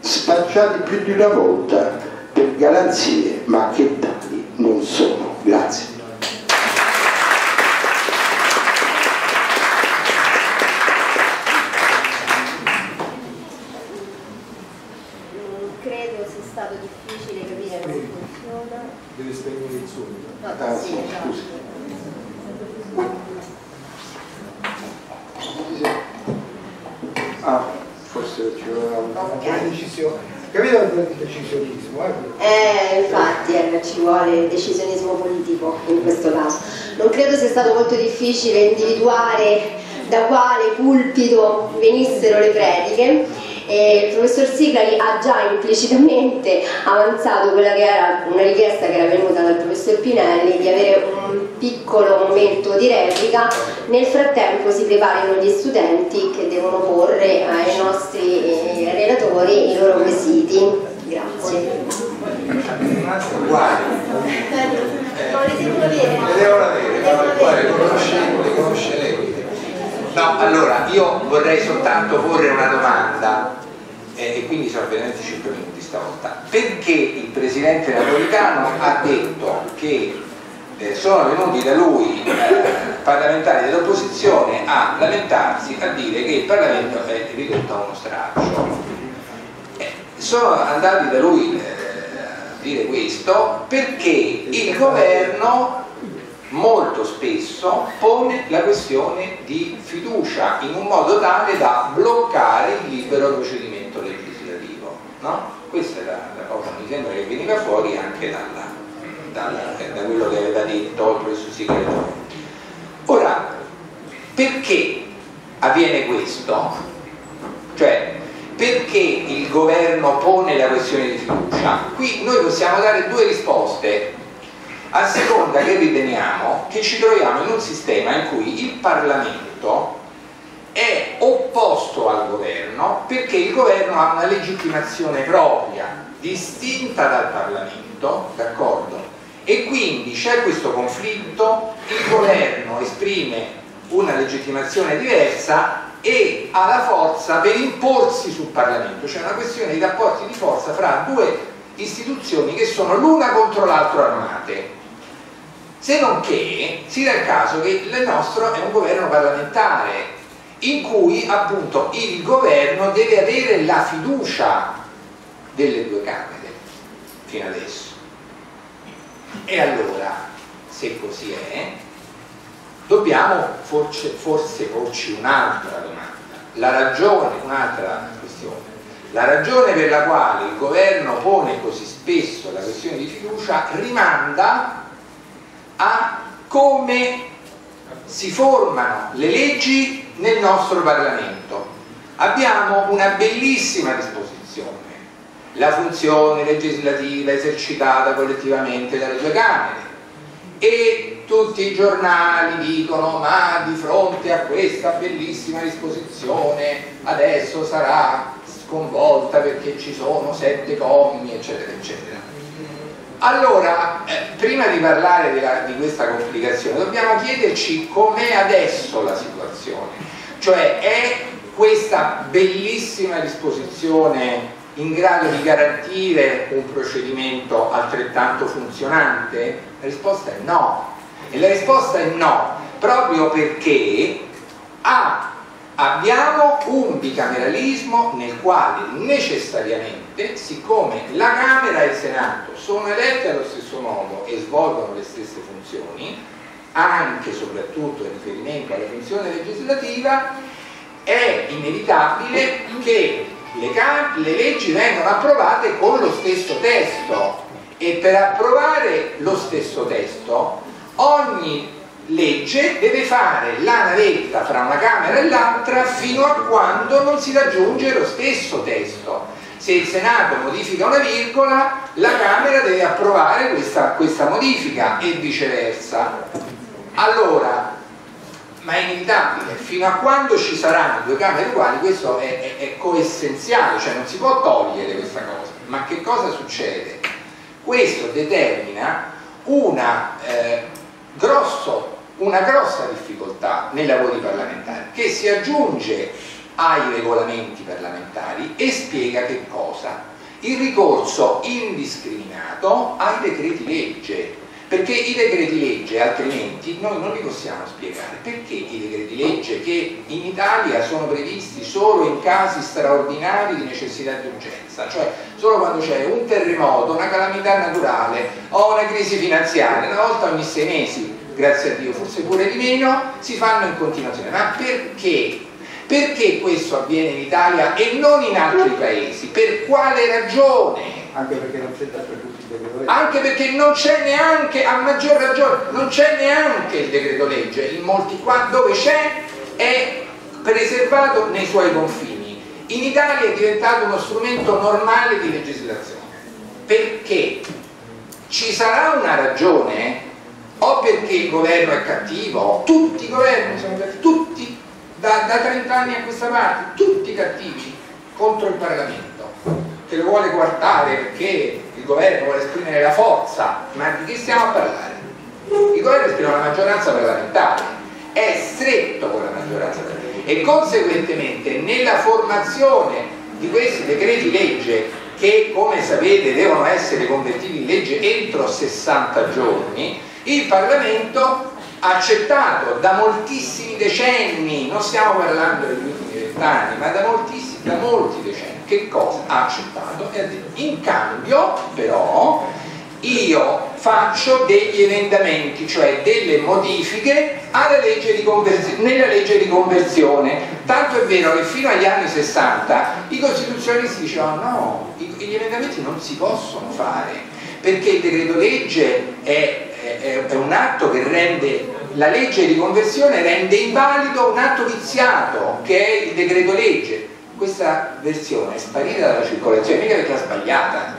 spacciati più di una volta per garanzie, ma che tali non sono. Grazie. Deve spegnere il suono. Scusi. Capito il decisionismo? Infatti ci vuole il decisionismo politico in questo caso. Non credo sia stato molto difficile individuare da quale pulpito venissero le prediche. Il professor Siclari ha già implicitamente avanzato quella che era una richiesta che era venuta dal professor Pinelli, di avere un piccolo momento di replica. Nel frattempo si preparano gli studenti che devono porre ai nostri relatori i loro quesiti. Grazie. No, allora io vorrei soltanto porre una domanda, e quindi sono veramente 5 minuti stavolta. Perché il presidente Napolitano ha detto che sono venuti da lui parlamentari dell'opposizione a lamentarsi, a dire che il Parlamento è ridotto a uno straccio? Sono andati da lui a dire questo perché il governo molto spesso pone la questione di fiducia in un modo tale da bloccare il libero procedimento legislativo, no? Questa è la cosa, mi sembra, che veniva fuori anche da quello che aveva detto il professor Siclari. Ora, perché avviene questo? Cioè, perché il governo pone la questione di fiducia? Qui noi possiamo dare due risposte, a seconda che riteniamo che ci troviamo in un sistema in cui il Parlamento è opposto al governo perché il governo ha una legittimazione propria distinta dal Parlamento, d'accordo? E quindi c'è questo conflitto, il governo esprime una legittimazione diversa e ha la forza per imporsi sul Parlamento, c'è una questione di rapporti di forza fra due istituzioni che sono l'una contro l'altra armate, se non che si dà il caso che il nostro è un governo parlamentare in cui appunto il governo deve avere la fiducia delle due Camere fino adesso. E allora, se così è, dobbiamo forse porci un'altra domanda, un'altra questione. La ragione per la quale il governo pone così spesso la questione di fiducia rimanda a come si formano le leggi nel nostro Parlamento. Abbiamo una bellissima disposizione, la funzione legislativa esercitata collettivamente dalle due Camere, e tutti i giornali dicono: ma di fronte a questa bellissima disposizione adesso sarà sconvolta perché ci sono 7 commi, eccetera eccetera. Allora, prima di parlare di questa complicazione dobbiamo chiederci com'è adesso la situazione, cioè è questa bellissima disposizione in grado di garantire un procedimento altrettanto funzionante? La risposta è no, e la risposta è no proprio perché abbiamo un bicameralismo nel quale necessariamente, siccome la Camera e il Senato sono eletti allo stesso modo e svolgono le stesse funzioni, anche e soprattutto in riferimento alla funzione legislativa, è inevitabile che le leggi vengano approvate con lo stesso testo, e per approvare lo stesso testo ogni legge deve fare la navetta fra una Camera e l'altra fino a quando non si raggiunge lo stesso testo. Se il Senato modifica una virgola, la Camera deve approvare questa modifica, e viceversa. Allora, ma è inevitabile, fino a quando ci saranno due Camere uguali questo è coessenziale, cioè non si può togliere questa cosa. Ma che cosa succede? Questo determina una grossa difficoltà nei lavori parlamentari, che si aggiunge ai regolamenti parlamentari e spiega che cosa? Il ricorso indiscriminato ai decreti legge, perché i decreti legge altrimenti noi non li possiamo spiegare, perché i decreti legge che in Italia sono previsti solo in casi straordinari di necessità e urgenza, cioè solo quando c'è un terremoto, una calamità naturale o una crisi finanziaria, una volta ogni 6 mesi, grazie a Dio, forse pure di meno, si fanno in continuazione. Ma perché? Perché questo avviene in Italia e non in altri paesi? Per quale ragione? Anche perché non c'è per tutti il decreto legge. Anche perché non c'è neanche, a maggior ragione, non c'è neanche il decreto legge, in molti qua dove c'è è preservato nei suoi confini. In Italia è diventato uno strumento normale di legislazione. Perché? Ci sarà una ragione? O perché il governo è cattivo, tutti i governi sono cattivi, tutti, da 30 anni a questa parte, tutti cattivi contro il Parlamento, che lo vuole guardare perché il governo vuole esprimere la forza. Ma di che stiamo a parlare? Il governo esprime una maggioranza parlamentare, è stretto con la maggioranza parlamentare e conseguentemente nella formazione di questi decreti legge, che come sapete devono essere convertiti in legge entro 60 giorni, il Parlamento ha accettato da moltissimi decenni, non stiamo parlando degli ultimi 20 anni, ma da molti decenni, che cosa ha accettato? E ha detto: in cambio però io faccio degli emendamenti, cioè delle modifiche alla legge di nella legge di conversione. Tanto è vero che fino agli anni 60 i costituzionalisti dicevano: no, gli emendamenti non si possono fare perché il decreto legge è un atto che rende, la legge di conversione rende invalido un atto viziato che è il decreto legge. Questa versione è sparita dalla circolazione, mica perché è sbagliata,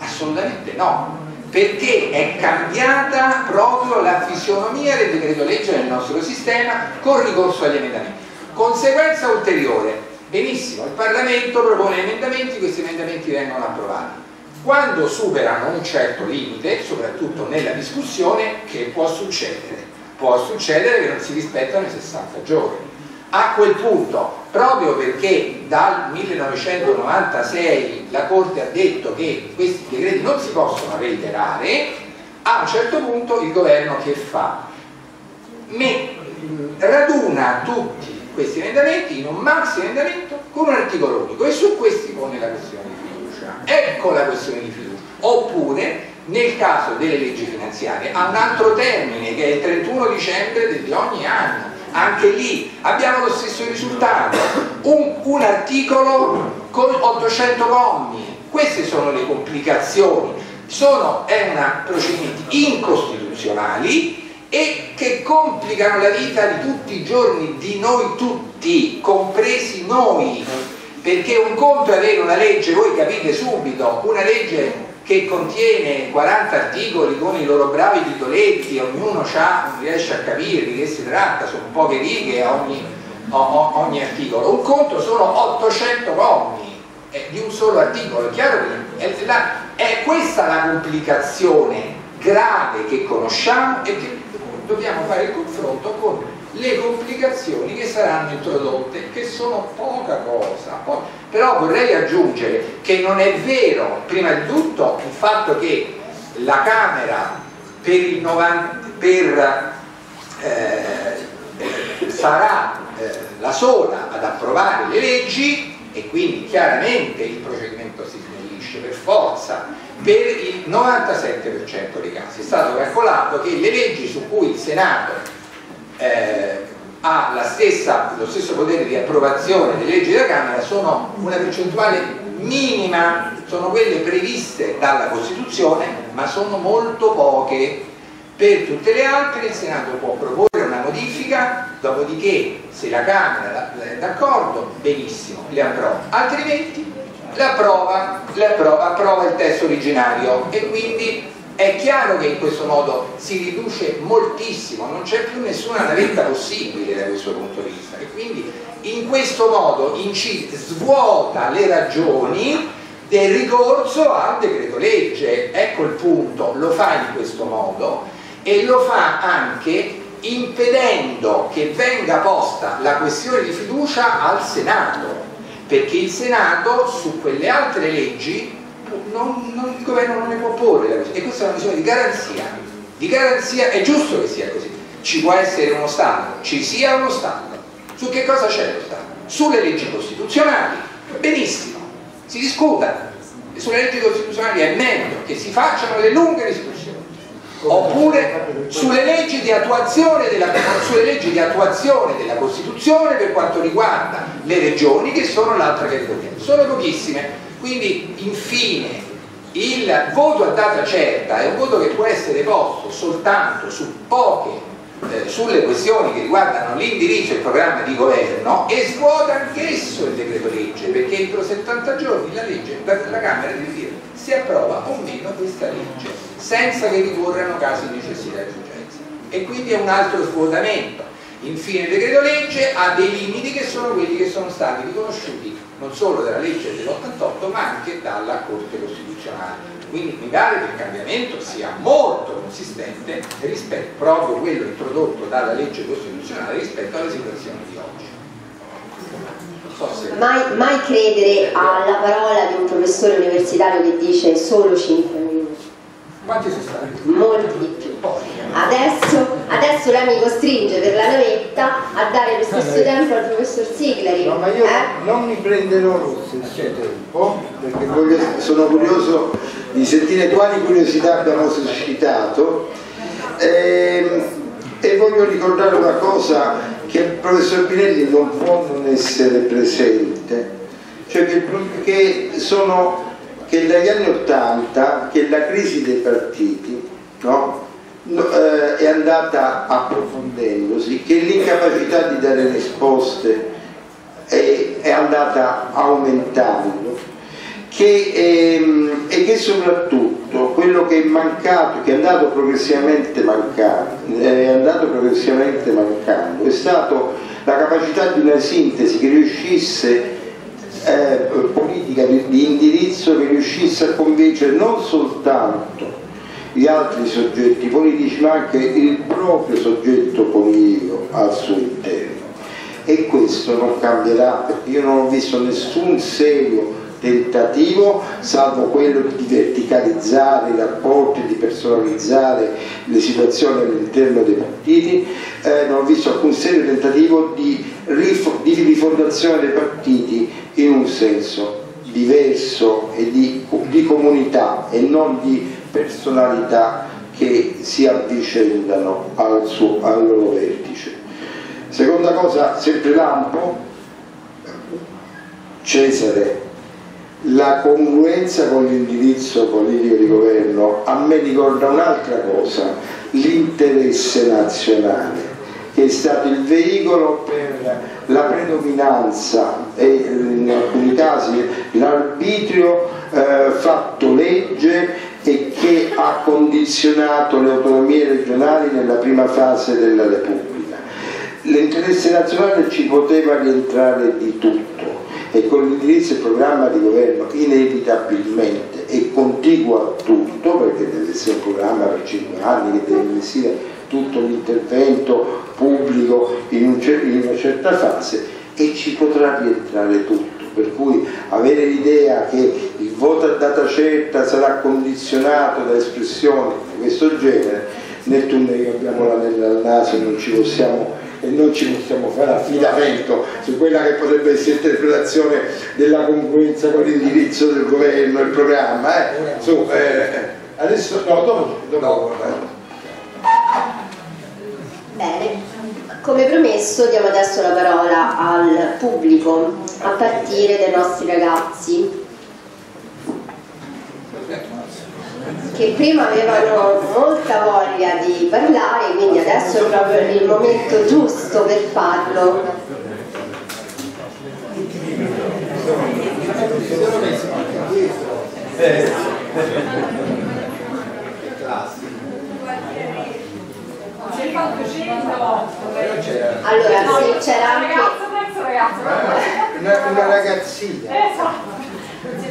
assolutamente no, perché è cambiata proprio la fisionomia del decreto legge nel nostro sistema con ricorso agli emendamenti. Conseguenza ulteriore: benissimo, il Parlamento propone emendamenti, questi emendamenti vengono approvati. Quando superano un certo limite, soprattutto nella discussione, che può succedere? Può succedere che non si rispettano i 60 giorni. A quel punto, proprio perché dal 1996 la Corte ha detto che questi decreti non si possono reiterare, a un certo punto il governo che fa? Raduna tutti questi emendamenti in un maxi emendamento con un articolo unico e su questi pone la questione di fiducia. Ecco la questione di fiducia. Oppure, nel caso delle leggi finanziarie, ha un altro termine che è il 31 dicembre di ogni anno. Anche lì abbiamo lo stesso risultato, un articolo con 800 commi. Queste sono le complicazioni, è una procedimenti incostituzionali e che complicano la vita di tutti i giorni di noi tutti, compresi noi, perché un conto è avere una legge, voi capite subito, una legge che contiene 40 articoli con i loro bravi titoletti, ognuno riesce a capire di che si tratta, sono poche righe ogni articolo. Un conto sono 800 commi di un solo articolo, è chiaro che è questa la complicazione grave che conosciamo e che dobbiamo fare il confronto con le complicazioni che saranno introdotte, che sono poca cosa. Però vorrei aggiungere che non è vero, prima di tutto, il fatto che la Camera sarà la sola ad approvare le leggi e quindi chiaramente il procedimento si snellisce per forza. Per il 97% dei casi è stato calcolato che le leggi su cui il Senato ha lo stesso potere di approvazione delle leggi della Camera sono una percentuale minima, sono quelle previste dalla Costituzione, ma sono molto poche. Per tutte le altre il Senato può proporre una modifica, dopodiché se la Camera è d'accordo, benissimo, le approva, altrimenti approva il testo originario. E quindi è chiaro che in questo modo si riduce moltissimo, non c'è più nessuna navetta possibile da questo punto di vista, e quindi in questo modo svuota le ragioni del ricorso al decreto legge. Ecco il punto, lo fa in questo modo e lo fa anche impedendo che venga posta la questione di fiducia al Senato, perché il Senato su quelle altre leggi il governo non ne può porre, e questa è una misura di garanzia. È giusto che sia così, ci può essere uno Stato, ci sia uno Stato. Su che cosa c'è lo Stato? Sulle leggi costituzionali, benissimo, si discuta, e sulle leggi costituzionali è meglio che si facciano le lunghe discussioni, oppure sulle leggi di attuazione della Costituzione per quanto riguarda le regioni, che sono l'altra categoria. Sono pochissime, quindi infine il voto a data certa è un voto che può essere posto soltanto su poche, sulle questioni che riguardano l'indirizzo e il programma di governo, e svuota anch'esso il decreto legge, perché entro 70 giorni la Camera deve dire si approva o meno questa legge senza che ricorrano casi di necessità e urgenza, e quindi è un altro svuotamento. Infine il decreto legge ha dei limiti che sono quelli che sono stati riconosciuti non solo dalla legge dell'88 ma anche dalla Corte Costituzionale. Quindi mi pare che il cambiamento sia molto consistente rispetto, proprio quello introdotto dalla legge costituzionale, rispetto alla situazione di oggi. Non so se... mai credere alla parola di un professore universitario che dice solo 5 minuti. Quanti sono stati? Molti di più. Adesso lei mi costringe per la navetta a dare lo stesso tempo al professor Siclari. No, ma io non mi prenderò lo stesso tempo, perché sono curioso di sentire quali curiosità abbiamo suscitato, e voglio ricordare una cosa, che il professor Pinelli non può non essere presente, cioè che dagli anni 80 che la crisi dei partiti, no? È andata approfondendosi, che l'incapacità di dare risposte è andata aumentando, e che soprattutto quello che è mancato, che è andato progressivamente mancando, è stato la capacità di una sintesi che riuscisse, politica di indirizzo, che riuscisse a convincere non soltanto gli altri soggetti politici ma anche il proprio soggetto politico al suo interno, e questo non cambierà, perché io non ho visto nessun serio tentativo, salvo quello di verticalizzare i rapporti, di personalizzare le situazioni all'interno dei partiti, non ho visto alcun serio tentativo di rifondazione dei partiti in un senso diverso e di comunità e non di personalità che si avvicendano al loro vertice. Seconda cosa, sempre lampo, Cesare, la congruenza con l'indirizzo politico di governo a me ricorda un'altra cosa, l'interesse nazionale, che è stato il veicolo per la predominanza e in alcuni casi l'arbitrio fatto legge, e che ha condizionato le autonomie regionali nella prima fase della Repubblica. L'interesse nazionale ci poteva rientrare di tutto, e con l'indirizzo e il programma di governo inevitabilmente è contiguo a tutto, perché deve essere un programma per 5 anni che deve investire tutto l'intervento pubblico in una certa fase, e ci potrà rientrare tutto. Per cui avere l'idea che il voto a data certa sarà condizionato da espressioni di questo genere, nel tunnel che abbiamo l'anello al naso non ci possiamo fare affidamento su quella che potrebbe essere l'interpretazione della congruenza con l'indirizzo del governo, il programma. Adesso no, dopo. Bene. Come promesso diamo adesso la parola al pubblico, a partire dai nostri ragazzi, che prima avevano molta voglia di parlare, quindi adesso è proprio il momento giusto per farlo. Allora, se c'era anche una ragazzina, si è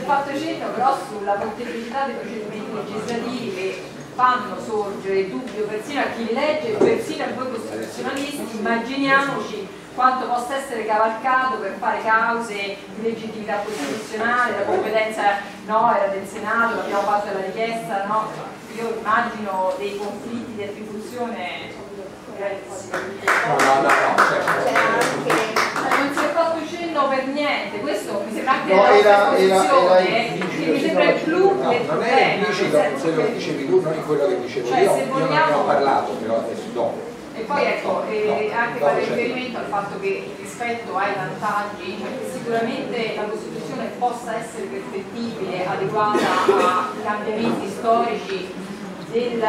fatto cenno però sulla possibilità dei procedimenti legislativi che fanno sorgere dubbio persino a chi legge e persino a voi costituzionalisti. Immaginiamoci quanto possa essere cavalcato per fare cause di legittimità costituzionale. La competenza no, era del Senato, abbiamo fatto la richiesta, no? Io immagino dei conflitti di attribuzione. No, certo. Non si è fatto cenno convinto per niente, questo mi sembra anche non è implicito, se lo dicevi tu non è quello che dicevo io, se vogliamo, non abbiamo parlato però adesso dopo. E poi ecco, anche fare riferimento al fatto che rispetto ai vantaggi, cioè sicuramente la Costituzione possa essere perfettibile, adeguata ai cambiamenti storici del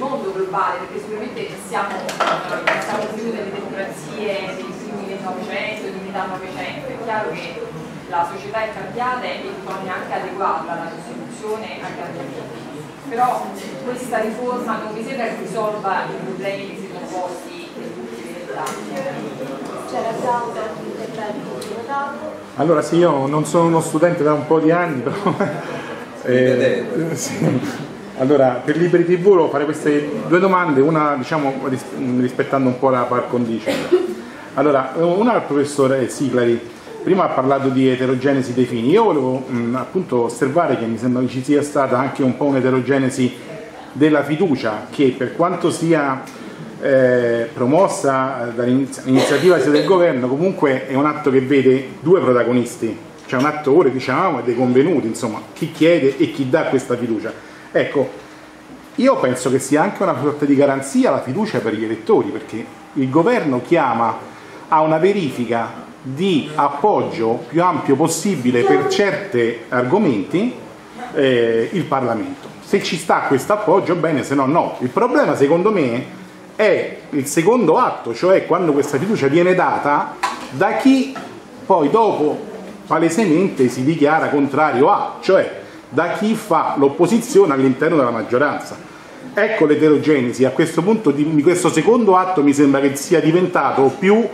mondo globale, perché sicuramente siamo più delle democrazie dei primi 1900, di metà 900, è chiaro che la società è cambiata e bisogna anche adeguarla la Costituzione ai cambiamenti. Però questa riforma non mi sembra che risolva i problemi che si sono posti per tutti i vent'anni. C'era già un intervento. Allora sì, io non sono uno studente da un po' di anni, però sì. Allora, per Liberi TV volevo fare queste due domande, una diciamo rispettando un po' la par condicio. Allora, una al professore Siclari. Prima ha parlato di eterogenesi dei fini, io volevo appunto osservare che mi sembra che ci sia stata anche un po' un'eterogenesi della fiducia, che per quanto sia promossa dall'iniziativa sia del governo, comunque è un atto che vede due protagonisti, cioè un attore diciamo e dei convenuti, insomma, chi chiede e chi dà questa fiducia. Ecco, io penso che sia anche una sorta di garanzia la fiducia per gli elettori, perché il governo chiama a una verifica di appoggio più ampio possibile per certi argomenti il Parlamento. Se ci sta questo appoggio bene, se no no. Il problema secondo me è il secondo atto, cioè quando questa fiducia viene data da chi poi dopo palesemente si dichiara contrario a, cioè da chi fa l'opposizione all'interno della maggioranza. Ecco l'eterogenesi, a questo punto di questo secondo atto mi sembra che sia diventato più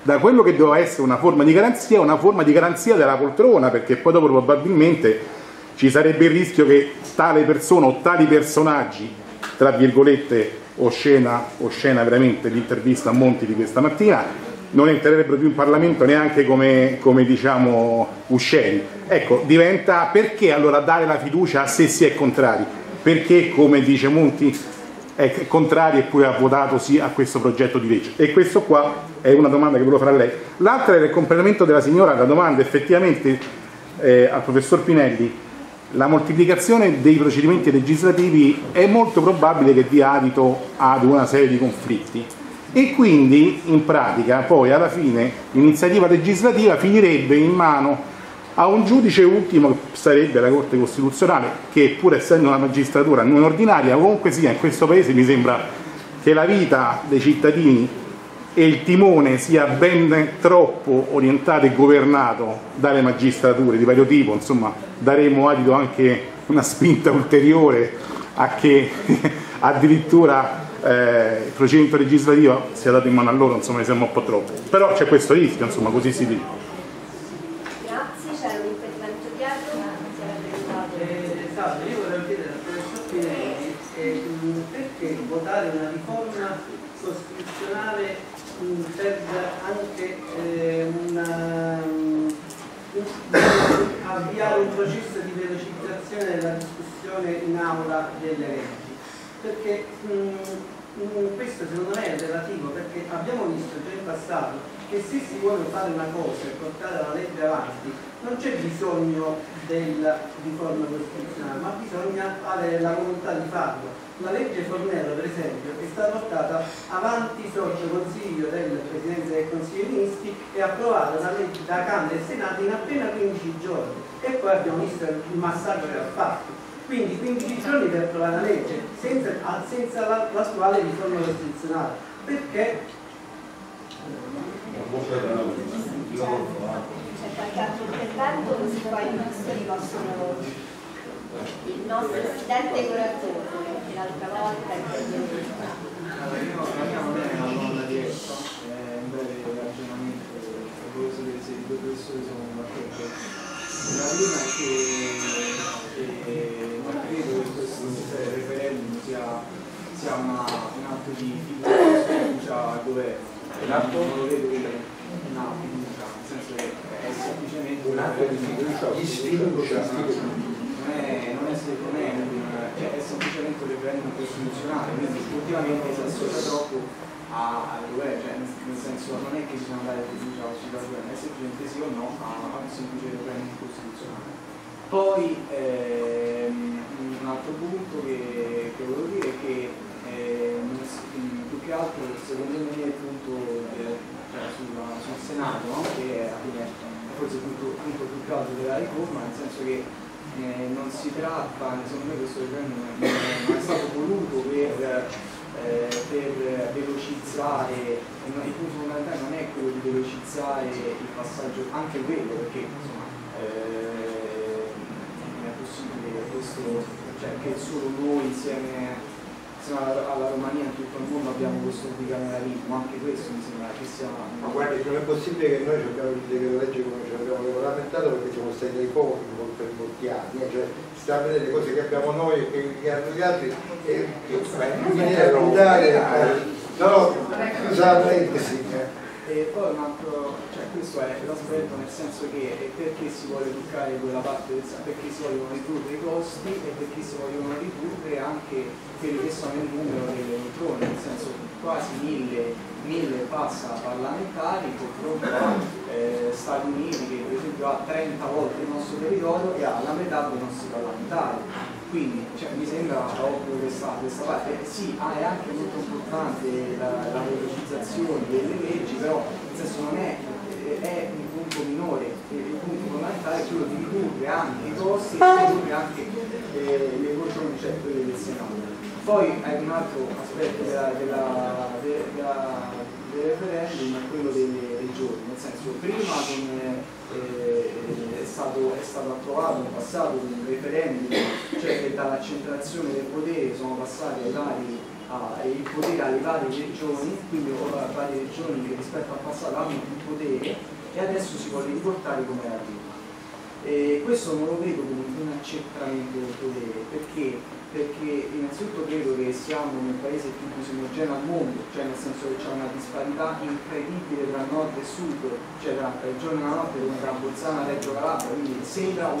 da quello che doveva essere una forma di garanzia, una forma di garanzia della poltrona, perché poi dopo probabilmente ci sarebbe il rischio che tale persona o tali personaggi, tra virgolette oscena veramente l'intervista a Monti di questa mattina, non entrerebbero più in Parlamento neanche come diciamo usceni. Ecco, diventa perché allora dare la fiducia se si è contrari? Perché come dice Monti è contrario eppure ha votato sì a questo progetto di legge? E questo qua è una domanda che volevo fare a lei. L'altra era il completamento della signora, la domanda effettivamente al professor Pinelli: la moltiplicazione dei procedimenti legislativi è molto probabile che dia adito ad una serie di conflitti e quindi in pratica poi alla fine l'iniziativa legislativa finirebbe in mano a un giudice ultimo, che sarebbe la Corte Costituzionale, che pur essendo una magistratura non ordinaria, comunque sia in questo Paese mi sembra che la vita dei cittadini e il timone sia ben troppo orientato e governato dalle magistrature di vario tipo. Insomma, daremo adito anche una spinta ulteriore a che addirittura il procedimento legislativo sia dato in mano a loro, insomma mi sembra un po' troppo. Però c'è questo rischio, insomma, così si dice. Una riforma costituzionale serve anche avviare un processo di velocizzazione della discussione in aula delle leggi, perché questo secondo me è relativo, perché abbiamo visto già in passato che se si vuole fare una cosa e portare la legge avanti non c'è bisogno della riforma costituzionale, ma bisogna avere la volontà di farlo. La legge Fornero, per esempio, è stata portata avanti sotto il Consiglio del Presidente del Consiglio dei Ministri e approvata da Camera e Senato in appena 15 giorni. E poi abbiamo visto il massacro che ha fatto. Quindi 15 giorni per approvare la legge, senza l'attuale riforma costituzionale. Perché? C'è qualche altro intervento, così poi i nostri possono... Il nostro Presidente coraggioso, che l'altra volta è allora, io abbiamo bene la domanda di Enzo, in breve ragionamento, i due professori sono d'accordo. La prima è che non credo che questo referendum sia un atto di fiducia al governo, non lo vedo che una fiducia, nel senso che è semplicemente un atto di fiducia, di sfiducia. Non è secondo me, cioè è semplicemente un referendum costituzionale, quindi ultimamente si associa troppo ai due, cioè, nel senso non è che si sono andati a denunciare la cittadina, è semplicemente sì o no a un semplice referendum costituzionale. Poi un altro punto che volevo dire è che più che altro secondo me è il punto sul Senato, no? Che è forse il punto più caldo della riforma, nel senso che non si tratta, secondo me questo referendum non è stato voluto per velocizzare, il punto fondamentale non è quello di velocizzare il passaggio, anche quello, perché insomma non è possibile che questo, cioè che solo noi insieme alla Romania in tutto il mondo abbiamo questo bicameralismo, anche questo mi sembra che sia. Ma guardi, non è possibile che noi cerchiamo di decreto-legge come ce l'abbiamo regolamentato, perché siamo stati dei poveri per molti anni, cioè si sta a vedere le cose che abbiamo noi e che hanno gli altri e venire a guidare. No, scusate, sì. E poi un altro, cioè questo è l'aspetto, nel senso che perché si vuole toccare quella parte del Senato, perché si vogliono ridurre i costi e perché si vogliono ridurre anche quelli che sono il numero delle poltrone, nel senso quasi 1000 passa parlamentari contro Stati Uniti, che per esempio ha 30 volte il nostro territorio e ha la metà dei nostri parlamentari. Quindi cioè, mi sembra ovvio questa parte, sì, è anche molto importante la velocizzazione delle leggi, però nel senso non è un punto minore, il punto fondamentale è quello di ridurre anche i costi e ridurre anche le poltrone, cioè quelle del Senato. Poi è un altro aspetto del referendum, è quello dei giorni, nel senso prima è stato approvato in passato un referendum, cioè che dalla centralizzazione del potere sono passati il potere alle varie regioni, quindi varie regioni che rispetto al passato hanno più potere e adesso si vuole riportare come era prima. Questo non lo vedo come un accentramento del potere, perché innanzitutto credo che siamo nel paese più disomogeneo al mondo, cioè nel senso che c'è una disparità incredibile tra nord e sud, cioè tra regione della notte come tra Bolzano e Reggio Calabria, quindi sembriamo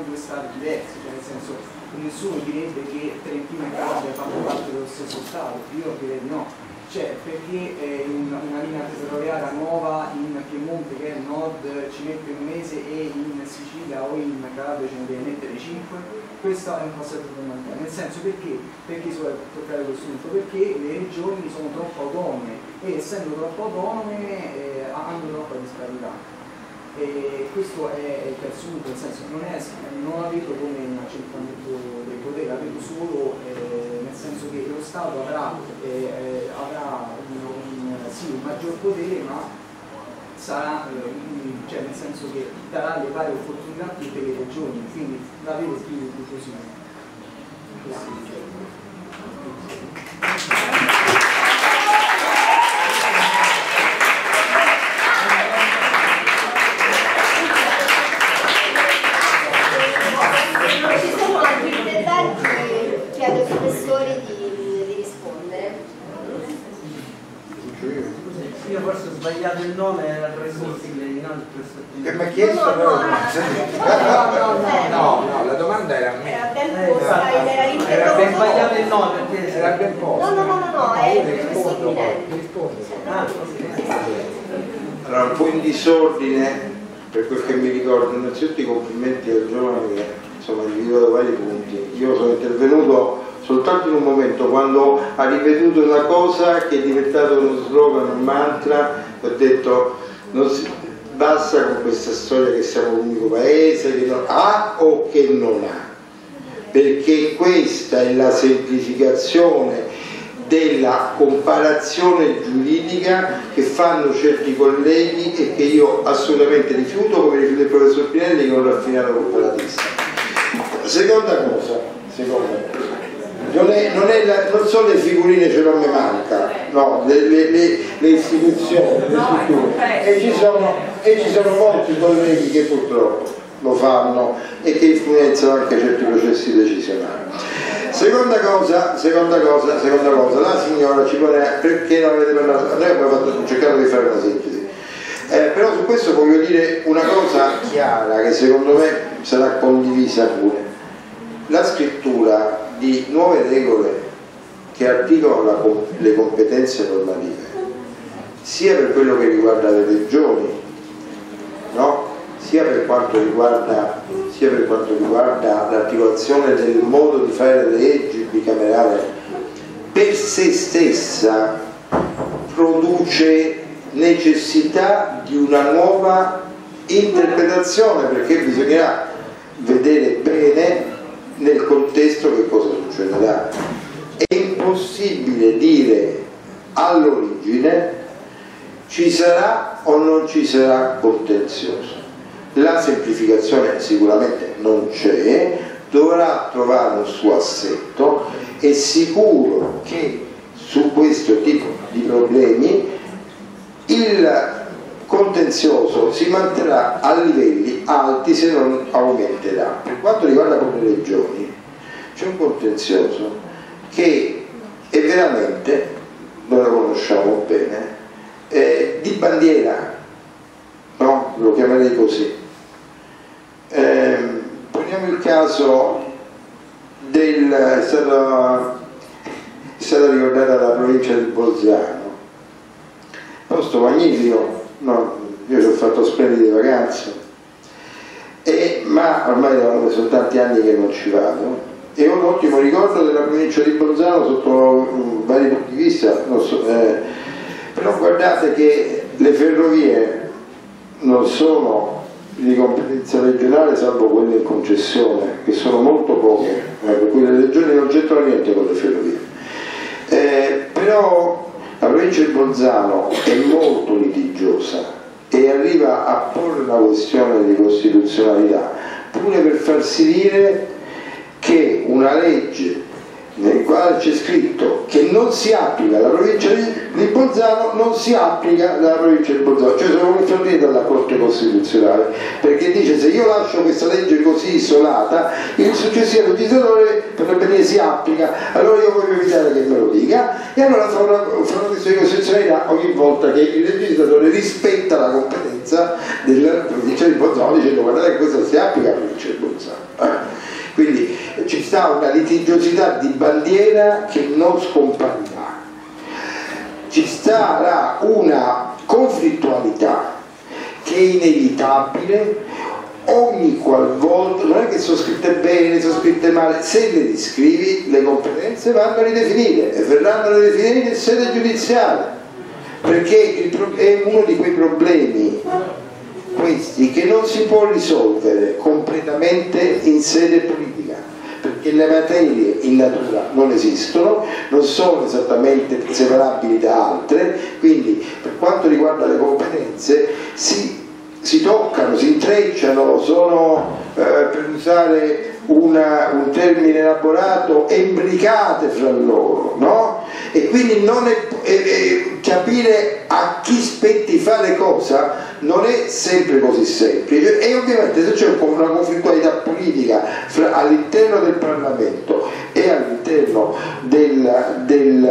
due stati diversi, cioè nel senso nessuno direbbe che Trentino e Calabria fanno parte dello stesso stato, io direi di no. Cioè, perché una linea ferroviaria nuova in Piemonte, che è il nord, ci mette un mese e in Sicilia o in Calabria ce ne deve mettere 5? Questo è un passaggio fondamentale. Nel senso, perché si vuole toccare questo punto? Perché le regioni sono troppo autonome e essendo troppo autonome hanno troppa disparità. E questo è il terzo punto, nel senso non vedo come un accentramento del potere, la vedo solo nel senso che lo Stato avrà un maggior potere, ma sarà, cioè nel senso che darà le varie opportunità a tutte le regioni, quindi la vedo più così. Io forse ho sbagliato il nome, era Responsible, non il Prestativo. Ma chi è il No, la domanda era a me. Era ben posta, era ben sbagliato il nome, perché era ben posta. No, è il Prestativo. Allora, un po' in disordine, per quel che mi ricordo, innanzitutto i complimenti al giovane che insomma ha individuato vari punti. Io sono intervenuto soltanto in un momento, quando ha ripetuto una cosa che è diventato uno slogan, un mantra, ho detto non si basta con questa storia che siamo l'unico paese che non ha o che non ha, perché questa è la semplificazione della comparazione giuridica che fanno certi colleghi e che io assolutamente rifiuto, come rifiuto il professor Pinelli, che non raffinato comparatista. Seconda cosa. Non sono le figurine, ce non mi manca, no, le istituzioni, le strutture, e ci sono molti colleghi che purtroppo lo fanno e che influenzano anche certi processi decisionali. Seconda cosa, la signora ci pone perché non avete parlato, noi abbiamo cercato di fare una sintesi, però su questo voglio dire una cosa chiara che secondo me sarà condivisa pure, la scrittura di nuove regole che articolano le competenze normative, sia per quello che riguarda le regioni, no? sia per quanto riguarda l'articolazione del modo di fare le leggi bicamerali, per sé stessa produce necessità di una nuova interpretazione, perché bisognerà vedere bene nel contesto che cosa succederà. È impossibile dire all'origine ci sarà o non ci sarà contenzioso. La semplificazione sicuramente non c'è, dovrà trovare un suo assetto. È sicuro che su questo tipo di problemi il contenzioso si manterrà a livelli alti, se non aumenterà. Per quanto riguarda come le regioni, c'è un contenzioso che è veramente, noi lo conosciamo bene, di bandiera, no? Lo chiamerei così. Poniamo il caso del, è stata ricordata la provincia di Bolzano, posto magnifico. No, io ci ho fatto splendide vacanze, ma ormai sono tanti anni che non ci vado e ho un ottimo ricordo della provincia di Bolzano sotto vari punti di vista, non so, però guardate che le ferrovie non sono di competenza regionale, salvo quelle in concessione, che sono molto poche, per cui le regioni non c'entrano niente con le ferrovie, però la provincia di Bolzano è molto litigiosa e arriva a porre una questione di costituzionalità pure per farsi dire che una legge nel quale c'è scritto che non si applica alla provincia di Bolzano non si applica alla provincia di Bolzano, cioè sono contraddetto dalla Corte Costituzionale, perché dice: se io lascio questa legge così isolata, il successivo legislatore potrebbe dire si applica, allora io voglio evitare che me lo dica, e allora farò questo di costituzionalità ogni volta che il legislatore rispetta la competenza della provincia di Bolzano dicendo: guardate che questa si applica alla provincia di Bolzano. Quindi ci sta una litigiosità di bandiera che non scomparirà, ci sarà una conflittualità che è inevitabile ogni qualvolta, non è che sono scritte bene, sono scritte male, se le riscrivi le competenze vanno ridefinite e verranno ridefinite in sede giudiziale, perché è uno di quei problemi questi che non si può risolvere completamente in sede politica, perché le materie in natura non esistono, non sono esattamente separabili da altre, quindi per quanto riguarda le competenze si toccano, si intrecciano, sono, per usare un termine elaborato, imbricate fra loro, no? E quindi non è capire a chi spetti fare cosa non è sempre così semplice, e ovviamente se c'è una conflittualità politica all'interno del Parlamento e all'interno del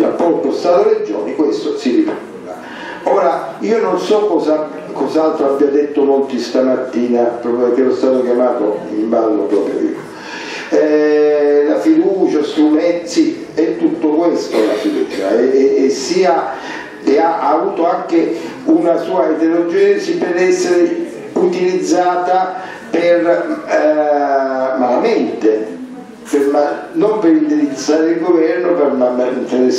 rapporto Stato-Regioni, questo si ripete. Ora, io non so cos'altro abbia detto Monti stamattina, proprio perché ero stato chiamato in ballo proprio io. La fiducia, strumenti, sì, è tutto questo la fiducia, e ha avuto anche una sua eterogenesi per essere utilizzata malamente. Non per indirizzare il governo, per mantenere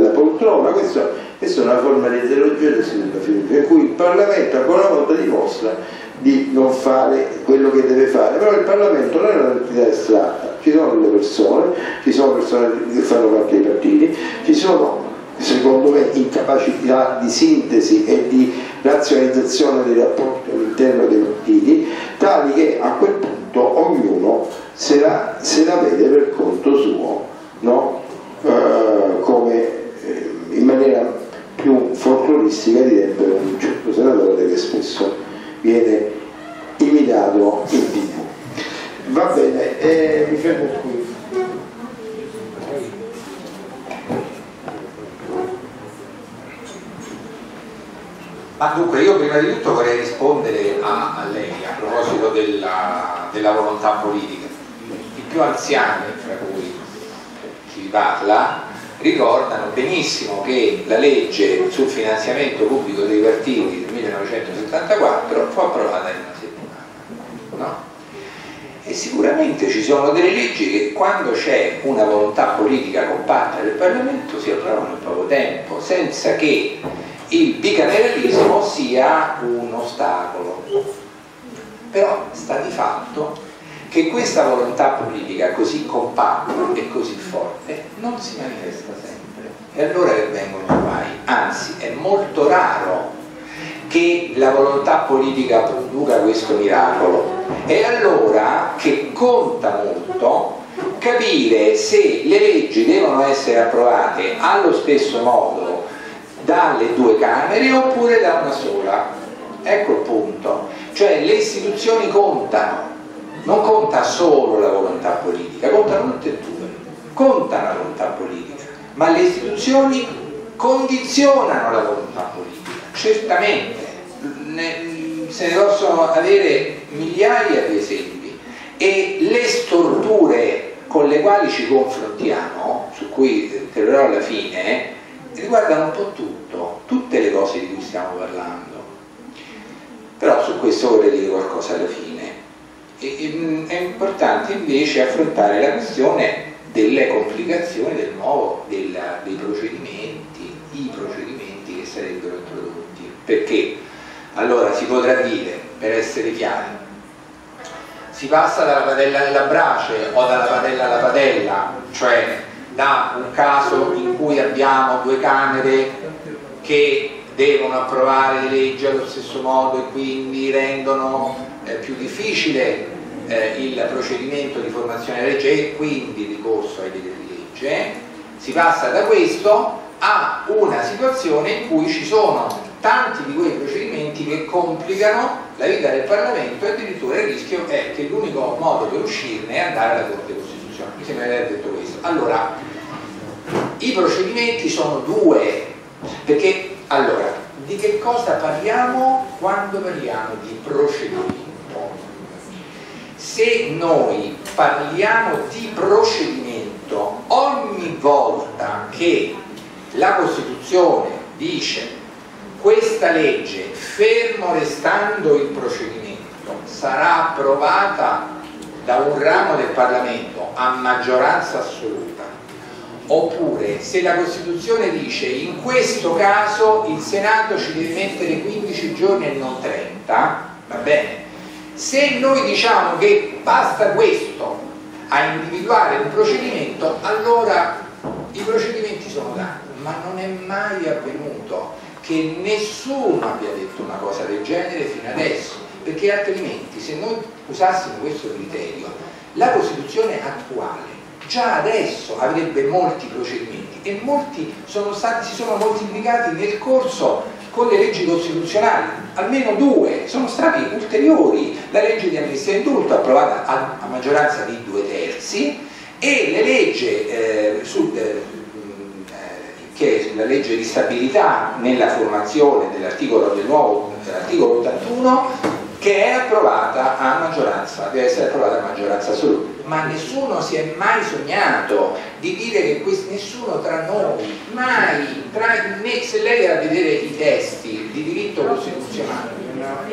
la poltrona, questa è una forma di eterogenesi della fiducia, in cui il Parlamento ancora una volta dimostra di non fare quello che deve fare, però il Parlamento non è un'entità estratta, ci sono delle persone, ci sono persone che fanno parte dei partiti, ci sono secondo me incapacità di sintesi e di razionalizzazione dei rapporti all'interno dei partiti, tali che a quel punto ognuno se la vede per conto suo, no? In maniera più folcloristica direbbe un certo senatore che spesso viene imitato in tv. Va bene, mi fermo qui. Ma dunque io prima di tutto vorrei rispondere a lei a proposito della volontà politica. più anziane fra cui chi parla ricordano benissimo che la legge sul finanziamento pubblico dei partiti del 1974 fu approvata in una settimana, no? E sicuramente ci sono delle leggi che quando c'è una volontà politica compatta del Parlamento si approvano in poco tempo, senza che il bicameralismo sia un ostacolo. Però sta di fatto che questa volontà politica così compatta e così forte non si manifesta sempre, e allora che vengono guai. Anzi, è molto raro che la volontà politica produca questo miracolo, è allora che conta molto capire se le leggi devono essere approvate allo stesso modo dalle due camere oppure da una sola. Ecco il punto, cioè le istituzioni contano. Non conta solo la volontà politica, contano tutte e due, conta la volontà politica, ma le istituzioni condizionano la volontà politica, certamente, se ne possono avere migliaia di esempi, e le storture con le quali ci confrontiamo, su cui terrò alla fine, riguardano un po' tutto, tutte le cose di cui stiamo parlando, però su questo vorrei dire qualcosa alla fine. È importante invece affrontare la questione delle complicazioni del nuovo, dei procedimenti, i procedimenti che sarebbero introdotti, perché allora si potrà dire, per essere chiari, si passa dalla padella alla brace o dalla padella alla padella, cioè da un caso in cui abbiamo due camere che devono approvare le leggi allo stesso modo e quindi rendono più difficile il procedimento di formazione della legge e quindi il ricorso ai decreti legge. Si passa da questo a una situazione in cui ci sono tanti di quei procedimenti che complicano la vita del Parlamento e addirittura il rischio è che l'unico modo per uscirne è andare alla Corte Costituzionale. Mi sembra di aver detto questo. Allora, i procedimenti sono due, perché allora di che cosa parliamo quando parliamo di procedimento? Se noi parliamo di procedimento ogni volta che la Costituzione dice questa legge, fermo restando il procedimento, sarà approvata da un ramo del Parlamento a maggioranza assoluta, oppure se la Costituzione dice in questo caso il Senato ci deve mettere 15 giorni e non 30, va bene? Se noi diciamo che basta questo a individuare un procedimento, allora i procedimenti sono tanti, ma non è mai avvenuto che nessuno abbia detto una cosa del genere fino adesso, perché altrimenti se noi usassimo questo criterio la Costituzione attuale già adesso avrebbe molti procedimenti e molti si sono moltiplicati nel corso con le leggi costituzionali, almeno due, sono stati ulteriori, la legge di amnistia e indulto approvata a maggioranza di 2/3 e le leggi, che è la legge di stabilità nella formazione dell'articolo del nuovo dell'articolo 81 che è approvata a maggioranza, deve essere approvata a maggioranza assoluta, ma nessuno si è mai sognato di dire che nessuno tra noi, mai, se lei va a vedere i testi di diritto costituzionale,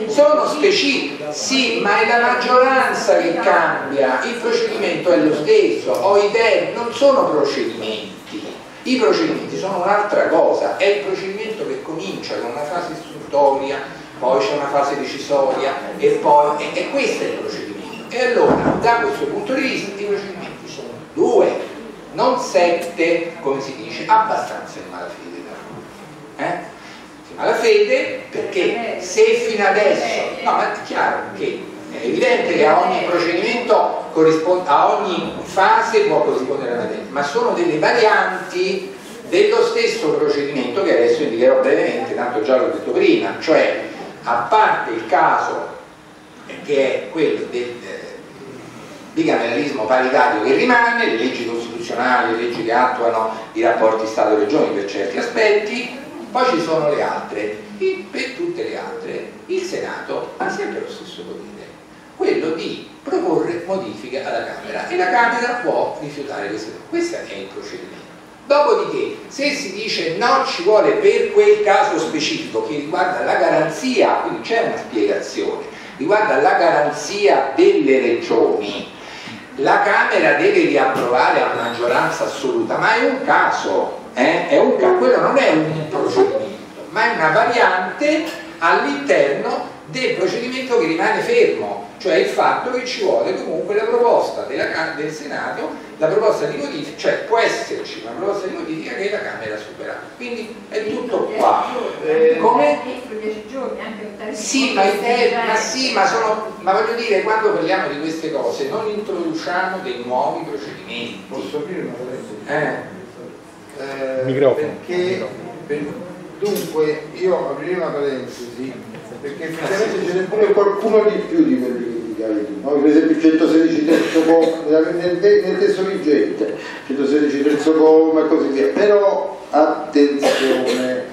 sono specifici, sì, ma è la maggioranza che cambia, il procedimento è lo stesso, ho idee, non sono procedimenti, i procedimenti sono un'altra cosa, è il procedimento che comincia con una fase istruttoria, poi c'è una fase decisoria e poi e questo è il procedimento. E allora da questo punto di vista i procedimenti sono 2, non 7, come si dice, abbastanza in malafede, malafede, perché se fino adesso ma è chiaro che è evidente che a ogni procedimento a ogni fase può corrispondere una legge, ma sono delle varianti dello stesso procedimento che adesso indicherò brevemente, tanto già l'ho detto prima, cioè a parte il caso che è quello del bicameralismo paritario che rimane, le leggi costituzionali, le leggi che attuano i rapporti Stato-Regioni per certi aspetti, poi ci sono le altre, e per tutte le altre il Senato ha sempre lo stesso potere, quello di proporre modifiche alla Camera e la Camera può rifiutare queste cose. Questo è il procedimento. Dopodiché, se si dice no, ci vuole per quel caso specifico che riguarda la garanzia, quindi c'è una spiegazione, riguarda la garanzia delle regioni, la Camera deve riapprovare a maggioranza assoluta, ma è un caso, è un caso, quello non è un procedimento, ma è una variante all'interno del procedimento che rimane fermo, cioè il fatto che ci vuole comunque la proposta del Senato, la proposta di modifica, cioè può esserci una proposta di modifica che la Camera supera. Quindi è tutto qua. Come? Sì, ma voglio dire, quando parliamo di queste cose non introduciamo dei nuovi procedimenti. Posso dire una parentesi? Dunque io aprirei una parentesi. Perché effettivamente ce n'è pure qualcuno di più di quelli che criticavi tu, no? Per esempio il 116 terzo comma, nel testo vigente, 116 terzo comma e così via. Però attenzione,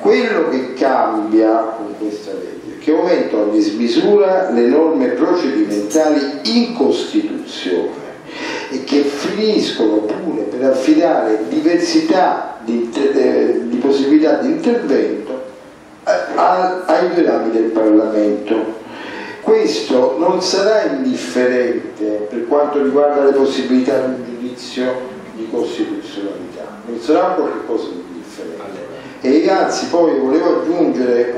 quello che cambia con questa legge è che aumentano di smisura le norme procedimentali in Costituzione e che finiscono pure per affidare diversità di possibilità di intervento ai due rami del Parlamento. Questo non sarà indifferente per quanto riguarda le possibilità di un giudizio di costituzionalità, non sarà qualcosa di indifferente. E anzi, poi volevo aggiungere,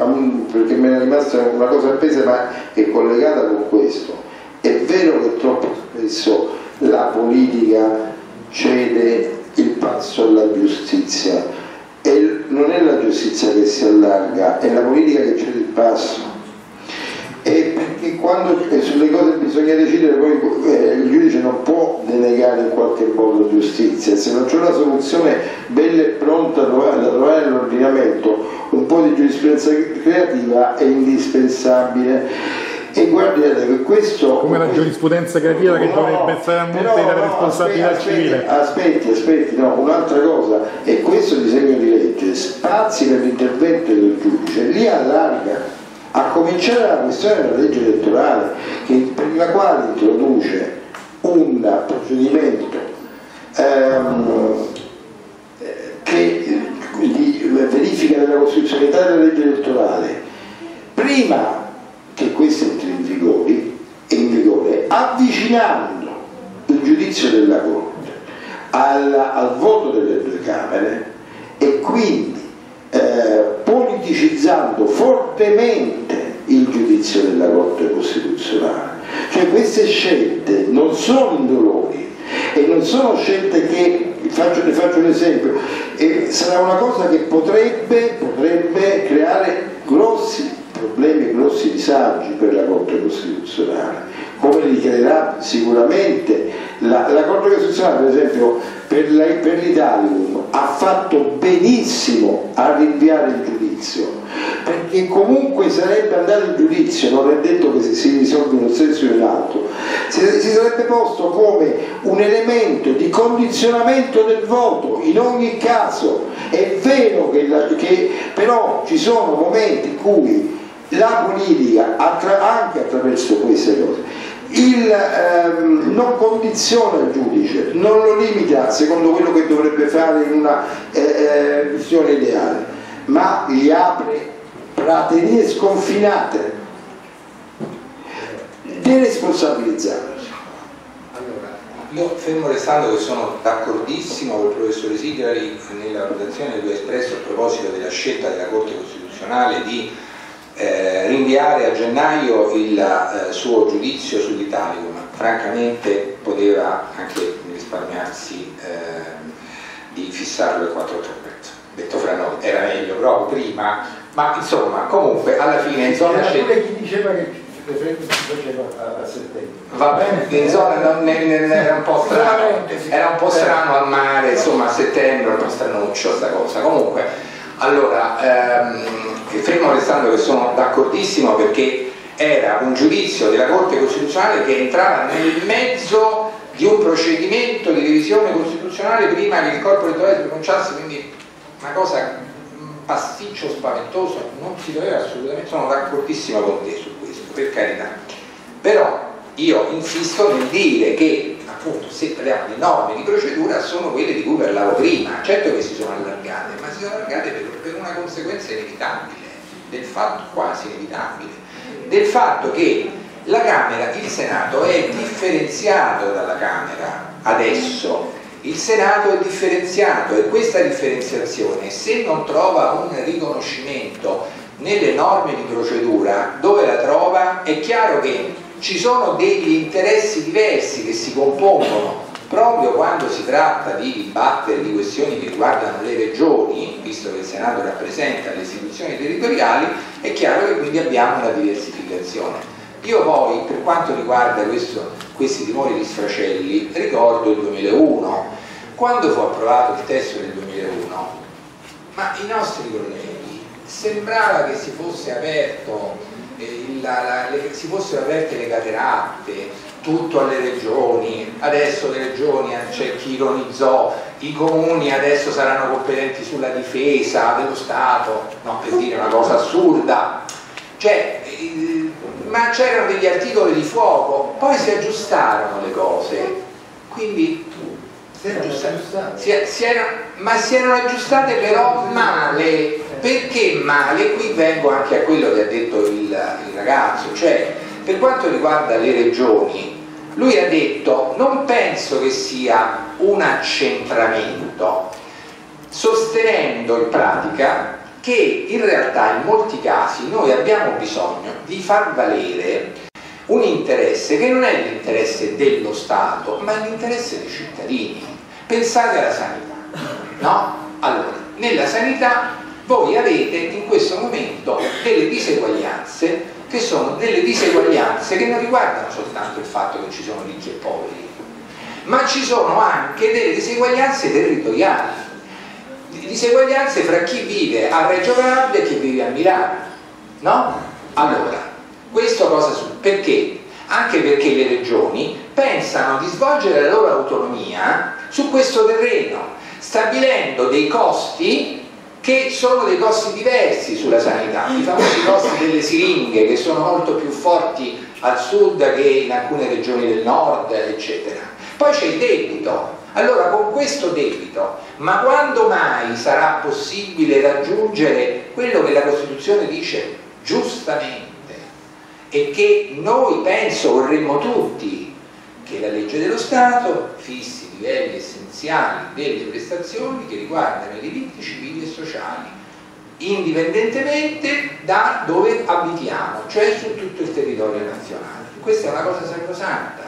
perché me ne è rimasta una cosa appesa ma è collegata con questo: è vero che troppo spesso la politica cede il passo alla giustizia. E non è la giustizia che si allarga, è la politica che cede il passo. E perché quando sulle cose bisogna decidere, poi il giudice non può denegare in qualche modo giustizia. Se non c'è una soluzione bella e pronta da trovare nell'ordinamento, un po' di giurisprudenza creativa è indispensabile. E guardate che questo... Come la giurisprudenza creativa che dovrebbe essere a monte della responsabilità civile. Aspetti, no, un'altra cosa, e questo disegno di legge spazi per l'intervento del giudice, li allarga, a cominciare dalla questione della legge elettorale, per la quale introduce un procedimento che verifica la costituzionalità della legge elettorale prima che questo entri in vigore, avvicinando il giudizio della Corte al voto delle due Camere e quindi politicizzando fortemente il giudizio della Corte Costituzionale. Cioè queste scelte non sono indolori e non sono scelte che, ne faccio un esempio, sarà una cosa che potrebbe creare grossi disagi per la Corte Costituzionale, come li creerà sicuramente la Corte Costituzionale. Per esempio per l'Italicum ha fatto benissimo a rinviare il giudizio, perché comunque sarebbe andato il giudizio, non è detto che si risolve in un senso o in un altro, si sarebbe posto come un elemento di condizionamento del voto in ogni caso. È vero che però ci sono momenti in cui la politica, anche attraverso queste cose, non condiziona il giudice, non lo limita secondo quello che dovrebbe fare in una visione ideale, ma gli apre praterie sconfinate, deresponsabilizzandosi. Allora, io fermo restando che sono d'accordissimo con il professore Siclari nella valutazione che lui ha espresso a proposito della scelta della Corte Costituzionale di rinviare a gennaio il suo giudizio sull'Italicum, ma francamente poteva anche risparmiarsi di fissarlo il 4 ottobre, detto fra noi, era meglio proprio prima, ma insomma comunque alla fine in zona chi diceva che il referendum si faceva a settembre, va bene, in zona era un po' strano, era un po' strano al mare, insomma a settembre era un po' stranuccio sta cosa. Comunque allora, fermo restando che sono d'accordissimo, perché era un giudizio della Corte Costituzionale che entrava nel mezzo di un procedimento di revisione costituzionale prima che il corpo elettorale si pronunciasse, quindi una cosa, un pasticcio spaventoso, non si doveva assolutamente. Sono d'accordissimo con te su questo, per carità. Però io insisto nel dire che, appunto, se parliamo di norme di procedura, sono quelle di cui parlavo prima. Certo che si sono allargate, ma si sono allargate per una conseguenza inevitabile, del fatto quasi inevitabile, del fatto che la Camera, il Senato è differenziato dalla Camera adesso, il Senato è differenziato, e questa differenziazione, se non trova un riconoscimento nelle norme di procedura, dove la trova? È chiaro che ci sono degli interessi diversi che si compongono proprio quando si tratta di dibattere di questioni che riguardano le regioni, visto che il Senato rappresenta le istituzioni territoriali. È chiaro che quindi abbiamo una diversificazione. Io poi, per quanto riguarda questi timori di sfracelli, ricordo il 2001, quando fu approvato il testo del 2001, ma i nostri colleghi sembrava che si fosse aperto, si fossero aperte le cateratte, tutto alle regioni. Adesso le regioni, c'è chi ironizzò, i comuni adesso saranno competenti sulla difesa dello Stato, no, per dire una cosa assurda. Cioè, ma c'erano degli articoli di fuoco, poi si aggiustarono le cose, quindi si erano aggiustate però male. Perché male? Qui vengo anche a quello che ha detto il ragazzo, cioè per quanto riguarda le regioni, lui ha detto: non penso che sia un accentramento, sostenendo in pratica che in realtà in molti casi noi abbiamo bisogno di far valere un interesse che non è l'interesse dello Stato, ma l'interesse dei cittadini. Pensate alla sanità, no? Allora, nella sanità voi avete in questo momento delle diseguaglianze che sono delle diseguaglianze che non riguardano soltanto il fatto che ci sono ricchi e poveri, ma ci sono anche delle diseguaglianze territoriali, diseguaglianze fra chi vive a Reggio Calabria e chi vive a Milano, no? Allora, questo cosa succede? Perché? Anche perché le regioni pensano di svolgere la loro autonomia su questo terreno, stabilendo dei costi che sono dei costi diversi sulla sanità, i famosi costi delle siringhe, che sono molto più forti al sud che in alcune regioni del nord, eccetera. Poi c'è il debito. Allora, con questo debito, ma quando mai sarà possibile raggiungere quello che la Costituzione dice giustamente, e che noi penso vorremmo tutti, che la legge dello Stato fissi livelli essenziali delle prestazioni che riguardano i diritti civili e sociali, indipendentemente da dove abitiamo, cioè su tutto il territorio nazionale. Questa è una cosa sacrosanta.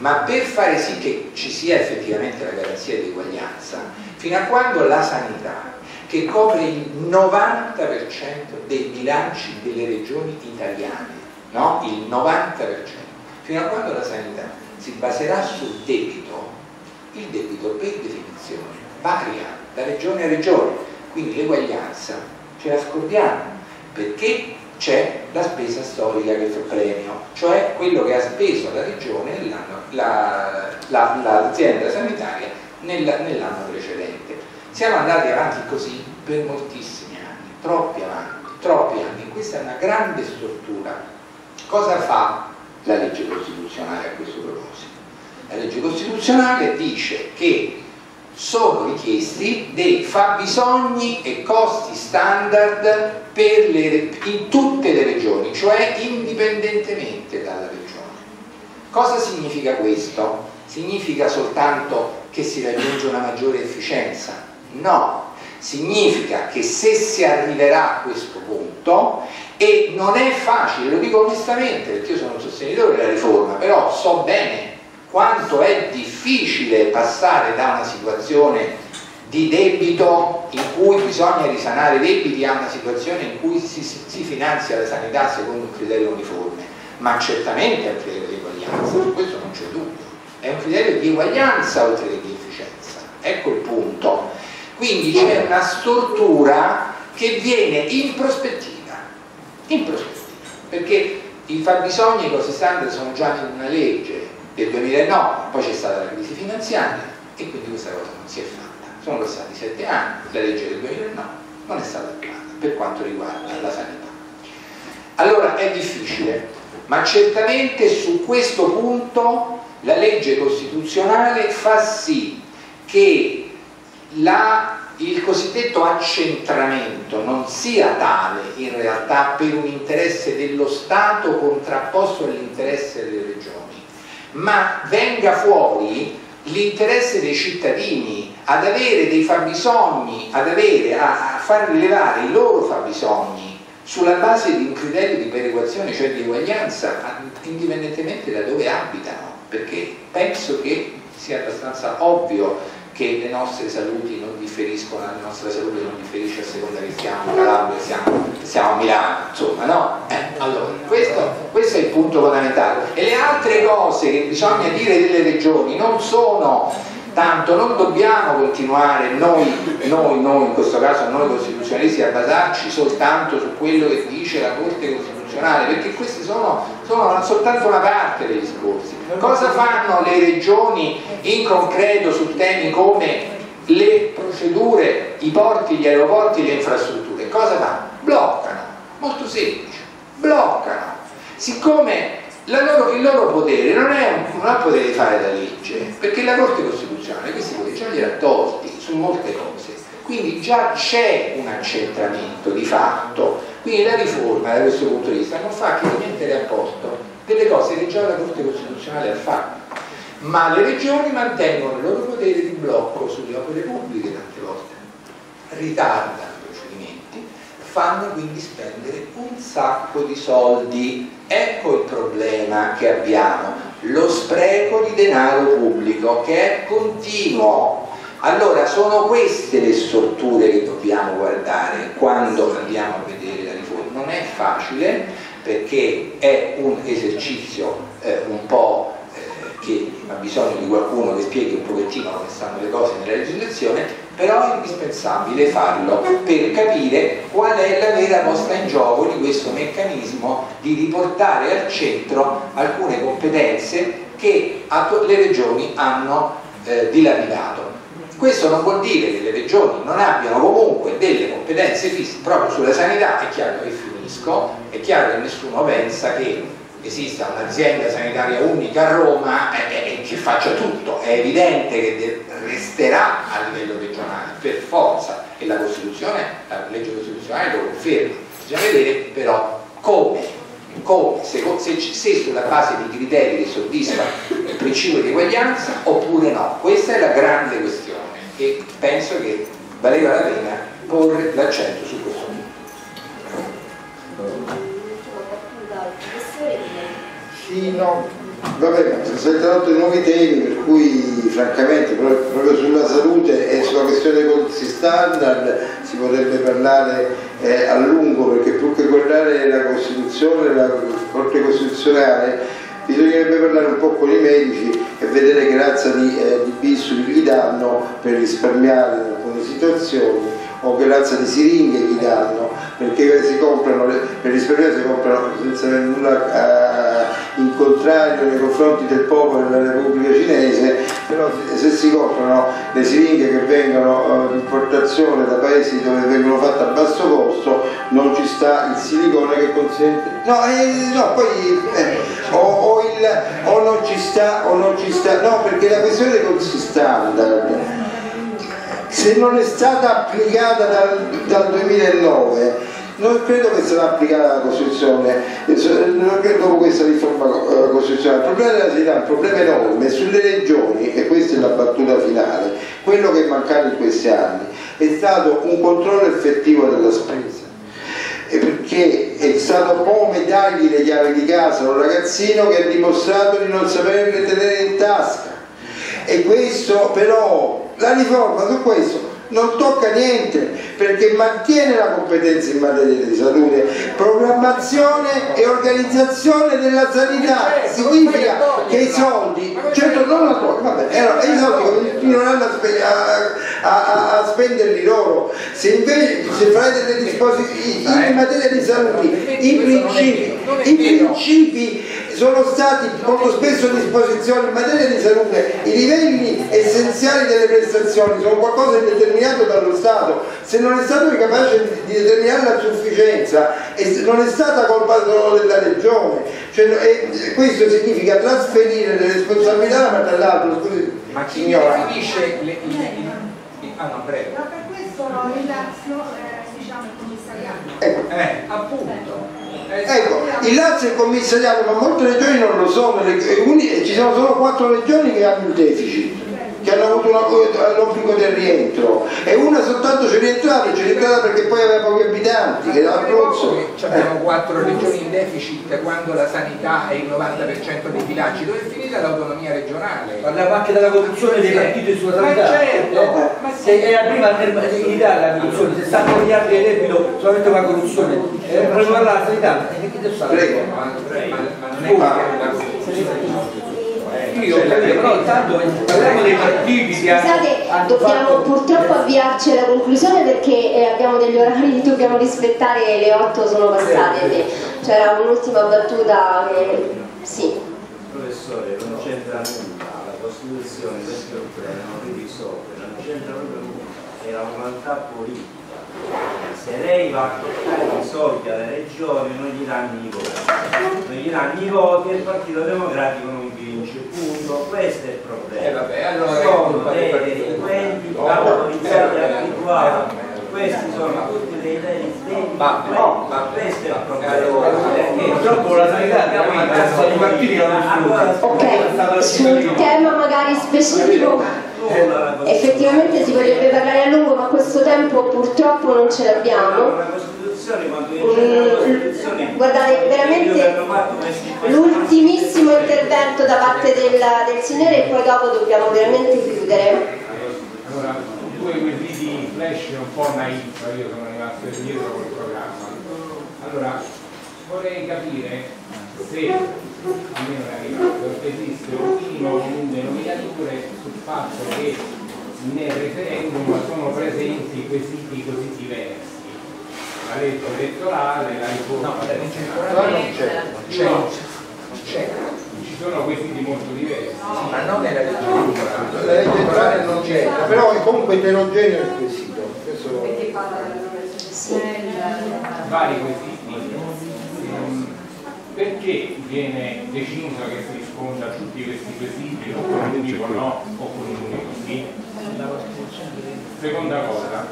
Ma per fare sì che ci sia effettivamente la garanzia di uguaglianza, fino a quando la sanità, che copre il 90% dei bilanci delle regioni italiane, no? Il 90%, fino a quando la sanità si baserà sul debito, il debito per definizione varia da regione a regione, quindi l'eguaglianza ce la scordiamo, perché c'è la spesa storica che fa premio, cioè quello che ha speso la regione, l'azienda sanitaria nell'anno precedente. Siamo andati avanti così per moltissimi anni, troppi anni. Questa è una grande struttura. Cosa fa la legge costituzionale a questo proposito? La legge costituzionale dice che sono richiesti dei fabbisogni e costi standard per in tutte le regioni, cioè indipendentemente dalla regione. Cosa significa questo? Significa soltanto che si raggiunge una maggiore efficienza? No, significa che se si arriverà a questo punto, e non è facile, lo dico onestamente perché io sono un sostenitore della riforma, però so bene quanto è difficile passare da una situazione di debito in cui bisogna risanare debiti a una situazione in cui si finanzia la sanità secondo un criterio uniforme, ma certamente è un criterio di uguaglianza, questo non c'è dubbio, è un criterio di uguaglianza oltre che di efficienza, ecco il punto. Quindi c'è una stortura che viene in prospettiva, perché i fabbisogni e i costi standard sono già in una legge del 2009, poi c'è stata la crisi finanziaria e quindi questa cosa non si è fatta. Sono passati 7 anni, la legge del 2009 non è stata applicata per quanto riguarda la sanità. Allora è difficile, ma certamente su questo punto la legge costituzionale fa sì che il cosiddetto accentramento non sia tale in realtà per un interesse dello Stato contrapposto all'interesse delle regioni, ma venga fuori l'interesse dei cittadini ad avere dei fabbisogni, a far rilevare i loro fabbisogni sulla base di un criterio di perequazione, cioè di uguaglianza, indipendentemente da dove abitano, perché penso che sia abbastanza ovvio che le nostre saluti non differiscono, la nostra salute non differisce a seconda che siamo in Calabria, siamo a Milano, insomma, no? Allora, questo è il punto fondamentale. E le altre cose che bisogna dire delle regioni non sono tanto, non dobbiamo continuare noi in questo caso, noi costituzionalisti, a basarci soltanto su quello che dice la Corte Costituzionale, perché questi sono soltanto una parte dei discorsi. Cosa fanno le regioni in concreto su temi come le procedure, i porti, gli aeroporti, le infrastrutture? Cosa fanno? Bloccano, molto semplice, bloccano. Siccome il loro potere non ha potere di fare la legge, perché la Corte Costituzionale questi poteri già li ha tolti su molte cose, quindi già c'è un accentramento di fatto, quindi la riforma da questo punto di vista non fa che rimettere a posto delle cose che già la Corte Costituzionale ha fatto, ma le regioni mantengono il loro potere di blocco sulle opere pubbliche tante volte, ritardano i procedimenti, fanno quindi spendere un sacco di soldi. Ecco il problema che abbiamo, lo spreco di denaro pubblico che è continuo. Allora sono queste le storture che dobbiamo guardare quando andiamo a vedere la riforma. Non è facile, perché è un esercizio un po' che ha bisogno di qualcuno che spieghi un pochettino come stanno le cose nella legislazione, però è indispensabile farlo per capire qual è la vera posta in gioco di questo meccanismo di riportare al centro alcune competenze che le regioni hanno dilapidato. Questo non vuol dire che le regioni non abbiano comunque delle competenze fisse proprio sulla sanità, è chiaro che è chiaro che nessuno pensa che esista un'azienda sanitaria unica a Roma e che faccia tutto, è evidente che resterà a livello regionale per forza e la Costituzione, la legge costituzionale lo conferma. Bisogna vedere però come se sulla base di criteri che soddisfano il principio di uguaglianza oppure no. Questa è la grande questione e penso che valeva la pena porre l'accento su questo. Sì, no, vabbè, sono introdotti nuovi temi, per cui francamente proprio sulla salute e sulla questione dei costi standard si potrebbe parlare a lungo, perché più che guardare la Costituzione, la Corte Costituzionale, bisognerebbe parlare un po' con i medici e vedere che razza di bisturi gli danno per risparmiare in alcune situazioni, o che razza di siringhe gli danno, perché si comprano, per risparmiare si comprano senza avere nulla in contrario nei confronti del popolo della Repubblica Cinese, però se si comprano le siringhe che vengono in importazione da paesi dove vengono fatte a basso costo, non ci sta il silicone che consente, o non ci sta, no, perché la questione dei costi standard, se non è stata applicata dal 2009, non credo che sarà applicata la Costituzione, non credo dopo questa riforma costituzionale. Il problema della sanità è un problema enorme sulle regioni, e questa è la battuta finale. Quello che è mancato in questi anni è stato un controllo effettivo della spesa, perché è stato come dargli le chiavi di casa a un ragazzino che ha dimostrato di non saperle tenere in tasca, e questo però la riforma su questo non tocca niente, perché mantiene la competenza in materia di salute, programmazione e organizzazione della sanità, significa che i soldi, certo non la tocca, i soldi continueranno a spenderli loro, se invece se fate delle disposizioni in materia di salute, i principi sono stati molto spesso a disposizione in materia di salute. I livelli essenziali delle prestazioni sono qualcosa di determinato dallo Stato. Se non è stato capace di determinare la sufficienza, e non è stata colpa solo della regione, questo significa trasferire le responsabilità da parte all'altro. Scusi, ma chi definisce no, prego. Ma per questo il Lazio diciamo il commissariato. Ecco. Appunto. Ecco, il Lazio è commissariato, ma molte regioni non lo sono, ci sono solo 4 regioni che hanno il deficit, che hanno avuto l'obbligo del rientro, e una soltanto ci è rientrata perché poi aveva pochi abitanti, che era l'Abruzzo. Abbiamo 4 regioni in deficit quando la sanità è il 90% dei bilanci. Dove è finita l'autonomia regionale? Parliamo anche della corruzione dei partiti sulla sanità. Ma certo, ma se è la prima in Italia la corruzione, 60 miliardi di debito solamente una corruzione, volevo parlare della sanità, e che sa? Prego, ma non è una corruzione. Però intanto parliamo dei partiti. Scusate, dobbiamo purtroppo avviarci alla conclusione perché abbiamo degli orari che dobbiamo rispettare e le 8 sono passate. C'era un'ultima battuta che... Sì. Professore, non c'entra nulla, la Costituzione queste opere non risolve, non c'entra proprio nulla, è la volontà politica. Se lei va a toccare i soldi alla regione non gli danno i voti, e il Partito Democratico non vince, punto, questo è il problema. Allora sono dei delinquenti valorizzati e abituati, questi sono tutti dei delinquenti, ma questo è il problema. Purtroppo la sanità abbiamo una cassa di partiti. Ok, sul tema magari specifico. Effettivamente si potrebbe parlare a lungo, ma questo tempo purtroppo non ce l'abbiamo. Guardate, veramente l'ultimissimo intervento da parte del signore e poi dopo dobbiamo veramente chiudere. Allora, due quesiti flash un po' naif, io sono rimasto indietro col programma. Allora, vorrei capire se... almeno è arrivato, esiste un minimo comune denominatore sul fatto che nel referendum sono presenti quesiti così diversi. La legge elettorale, la riforma elettorale non c'è, ci sono quesiti molto diversi. Ma non è la legge elettorale. La legge elettorale non c'è, però è comunque eterogeneo il quesito. Vari quesiti. Perché viene deciso che si risponda a tutti questi quesiti o con un unico no o con un unico sì? Seconda cosa,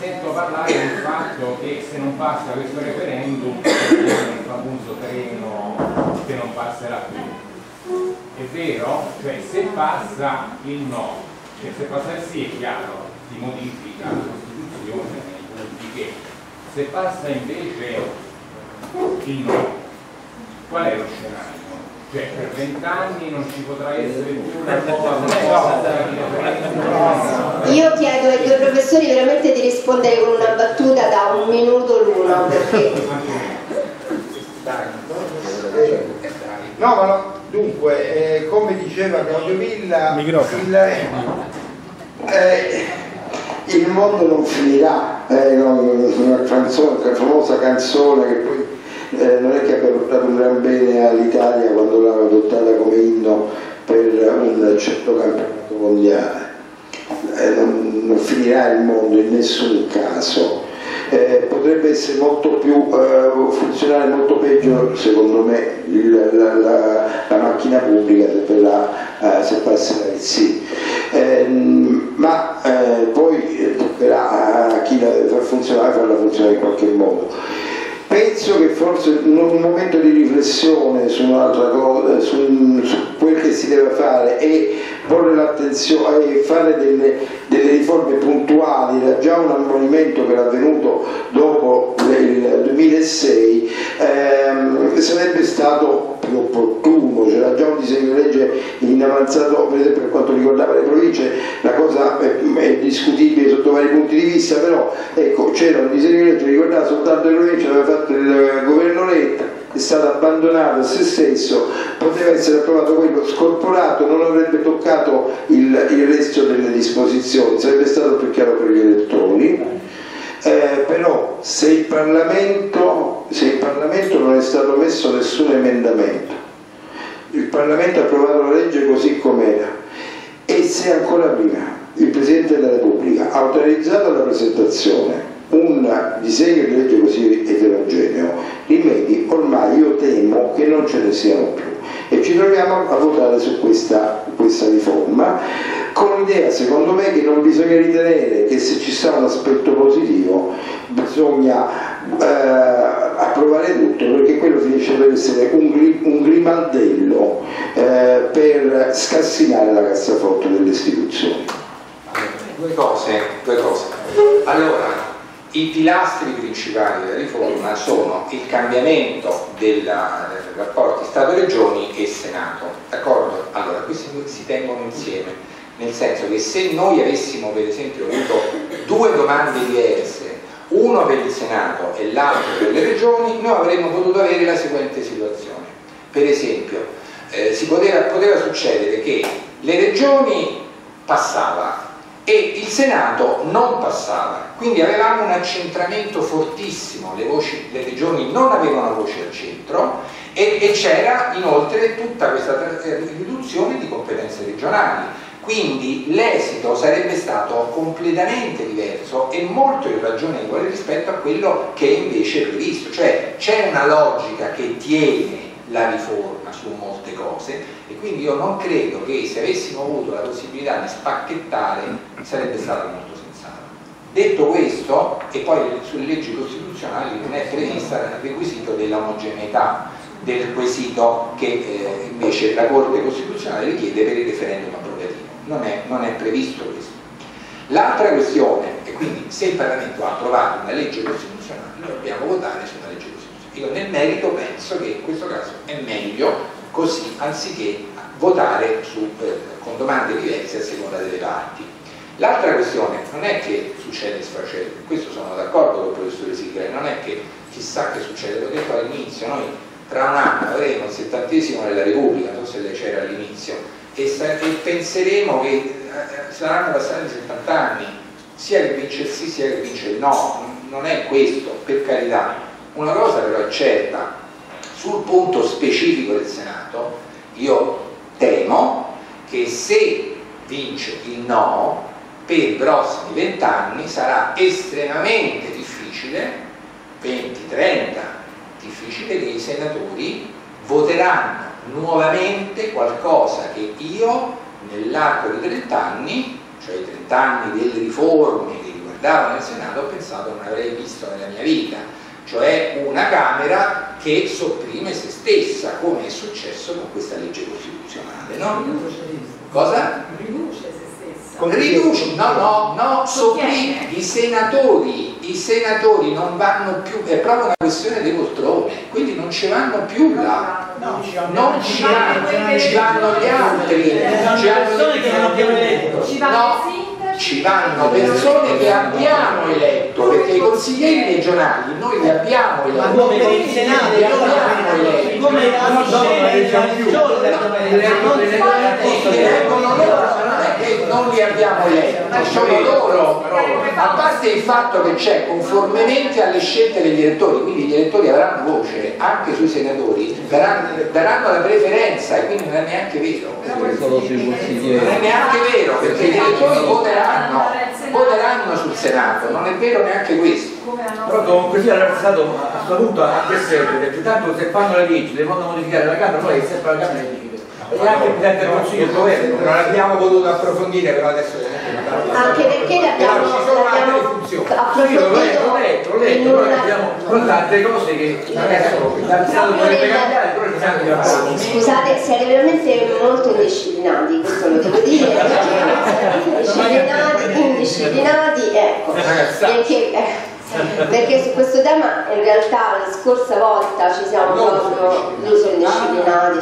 sento parlare del fatto che se non passa questo referendum c'è il famoso treno che non passerà più. È vero? Cioè se passa il no, cioè se passa il sì è chiaro, si modifica la Costituzione, che se passa invece il no, qual è lo scenario? Cioè per 20 anni non ci potrà essere più una cosa. Io chiedo ai due professori veramente di rispondere con una battuta da 1 minuto l'uno, perché no, dunque come diceva Claudio Villa, il mondo non finirà, una canzone, una famosa canzone che poi non è che abbia portato un gran bene all'Italia quando l'hanno adottata come inno per un certo campionato mondiale. Non finirà il mondo in nessun caso. Potrebbe essere molto più funzionare molto peggio secondo me la macchina pubblica se passerà il sì, ma poi toccherà a chi la deve farla funzionare in qualche modo. Penso che forse un momento di riflessione su un'altra cosa, su quel che si deve fare e porre l'attenzione e fare delle riforme puntuali. Era già un ammonimento che era avvenuto dopo il 2006, sarebbe stato più opportuno. C'era già un disegno di legge in avanzato per quanto riguardava le province, la cosa è discutibile sotto vari punti di vista, però ecco, c'era un disegno di legge che riguardava soltanto le province, l'aveva fatto il governo Letta, è stato abbandonato a se stesso, poteva essere approvato quello scorporato, non avrebbe toccato il resto delle disposizioni, sarebbe stato più chiaro per gli elettori. Però se in Parlamento non è stato messo nessun emendamento, il Parlamento ha approvato la legge così com'era, e se ancora prima il Presidente della Repubblica ha autorizzato la presentazione un disegno di legge così eterogeneo, rimedi ormai io temo che non ce ne siano più, e ci troviamo a votare su questa riforma con l'idea, secondo me, che non bisogna ritenere che se ci sta un aspetto positivo bisogna approvare tutto, perché quello finisce per essere un grimaldello per scassinare la cassaforte delle istituzioni. Due cose. Allora, i pilastri principali della riforma sono il cambiamento del rapporto Stato-Regioni e Senato, d'accordo? Allora, questi due si tengono insieme, nel senso che se noi avessimo per esempio avuto due domande diverse, uno per il Senato e l'altro per le Regioni, noi avremmo potuto avere la seguente situazione. Per esempio, poteva succedere che le Regioni passavano e il Senato non passava, quindi avevamo un accentramento fortissimo, le regioni non avevano voce al centro e c'era inoltre tutta questa riduzione di competenze regionali, quindi l'esito sarebbe stato completamente diverso e molto irragionevole rispetto a quello che invece è previsto, cioè c'è una logica che tiene la riforma su molte cose, e quindi io non credo che se avessimo avuto la possibilità di spacchettare sarebbe stato molto sensato. Detto questo, e poi sulle leggi costituzionali non è previsto il requisito dell'omogeneità del quesito che invece la Corte Costituzionale richiede per il referendum abrogativo, non è previsto questo. L'altra questione è quindi se il Parlamento ha approvato una legge costituzionale noi dobbiamo votare su una legge costituzionale. Io nel merito penso che in questo caso è meglio così anziché votare con domande diverse a seconda delle parti. L'altra questione non è che succede sfracello, questo sono d'accordo con il professore Siclari, non è che chissà che succede, l'ho detto all'inizio, noi tra un anno avremo il 70° della Repubblica, non so se c'era all'inizio, e penseremo che saranno passati 70 anni, sia che vince il sì sia che vince il no, non è questo, per carità. Una cosa però è certa, sul punto specifico del Senato, io temo che se vince il no, per i prossimi 20 anni sarà estremamente difficile, 20-30, difficile che i senatori voteranno nuovamente qualcosa che io nell'arco di 30 anni, cioè i 30 anni delle riforme che riguardavano il Senato, ho pensato non avrei visto nella mia vita. Cioè una Camera che sopprime se stessa, come è successo con questa legge costituzionale, no? Cosa? Riduce se stessa. Riduce, no, sopprime i senatori non vanno più, è proprio una questione dei poltrone, quindi non ci vanno più là, non ci vanno gli altri, ci vanno persone che abbiamo eletto, perché i consiglieri regionali noi li abbiamo eletti, come il Senato li abbiamo eletti, come non li abbiamo eletti, sono loro, a parte il fatto che c'è conformemente alle scelte degli elettori, quindi gli elettori avranno voce anche sui senatori, daranno la preferenza, e quindi non è neanche vero, perché gli elettori voteranno sul Senato, non è vero neanche questo. Però comunque sia era stato assoluto a sempre, perché tanto se fanno le leggi, le vanno a modificare la Camera, poi è sempre la Camera che decide. E anche il Presidente del Consiglio e il Governo. Non abbiamo potuto approfondire, però adesso anche perché le abbiamo con tante cose che adesso dal Senato dovrebbe cambiare, però il Senato deve fare. Scusate, siete veramente molto indisciplinati, questo lo devo dire, indisciplinati, ecco, perché su questo tema in realtà la scorsa volta ci siamo proprio, sono indisciplinati,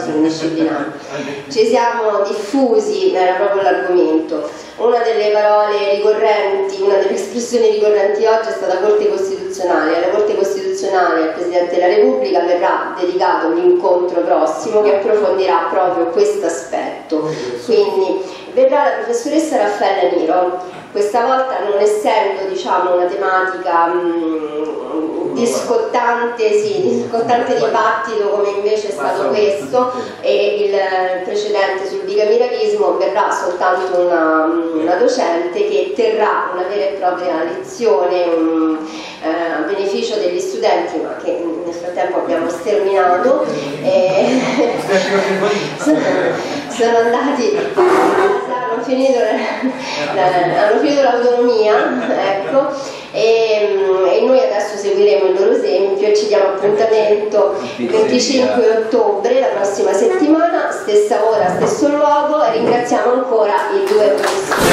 ci siamo diffusi, era proprio l'argomento. Una delle parole ricorrenti, una delle espressioni ricorrenti oggi è stata Corte Costituzionale. Alla Corte Costituzionale al Presidente della Repubblica verrà dedicato un incontro prossimo che approfondirà proprio questo aspetto. Quindi verrà la professoressa Raffaella Niro, questa volta non essendo, diciamo, una tematica di scottante dibattito come invece è stato questo e il precedente sul bicameralismo, verrà soltanto una docente che terrà una vera e propria lezione a beneficio degli studenti, ma che nel frattempo abbiamo sterminato e sono andati a casa, hanno finito l'autonomia, ecco, e noi adesso seguiremo il loro esempio e ci diamo appuntamento 25 ottobre, la prossima settimana, stessa ora, stesso luogo, e ringraziamo ancora i due professori.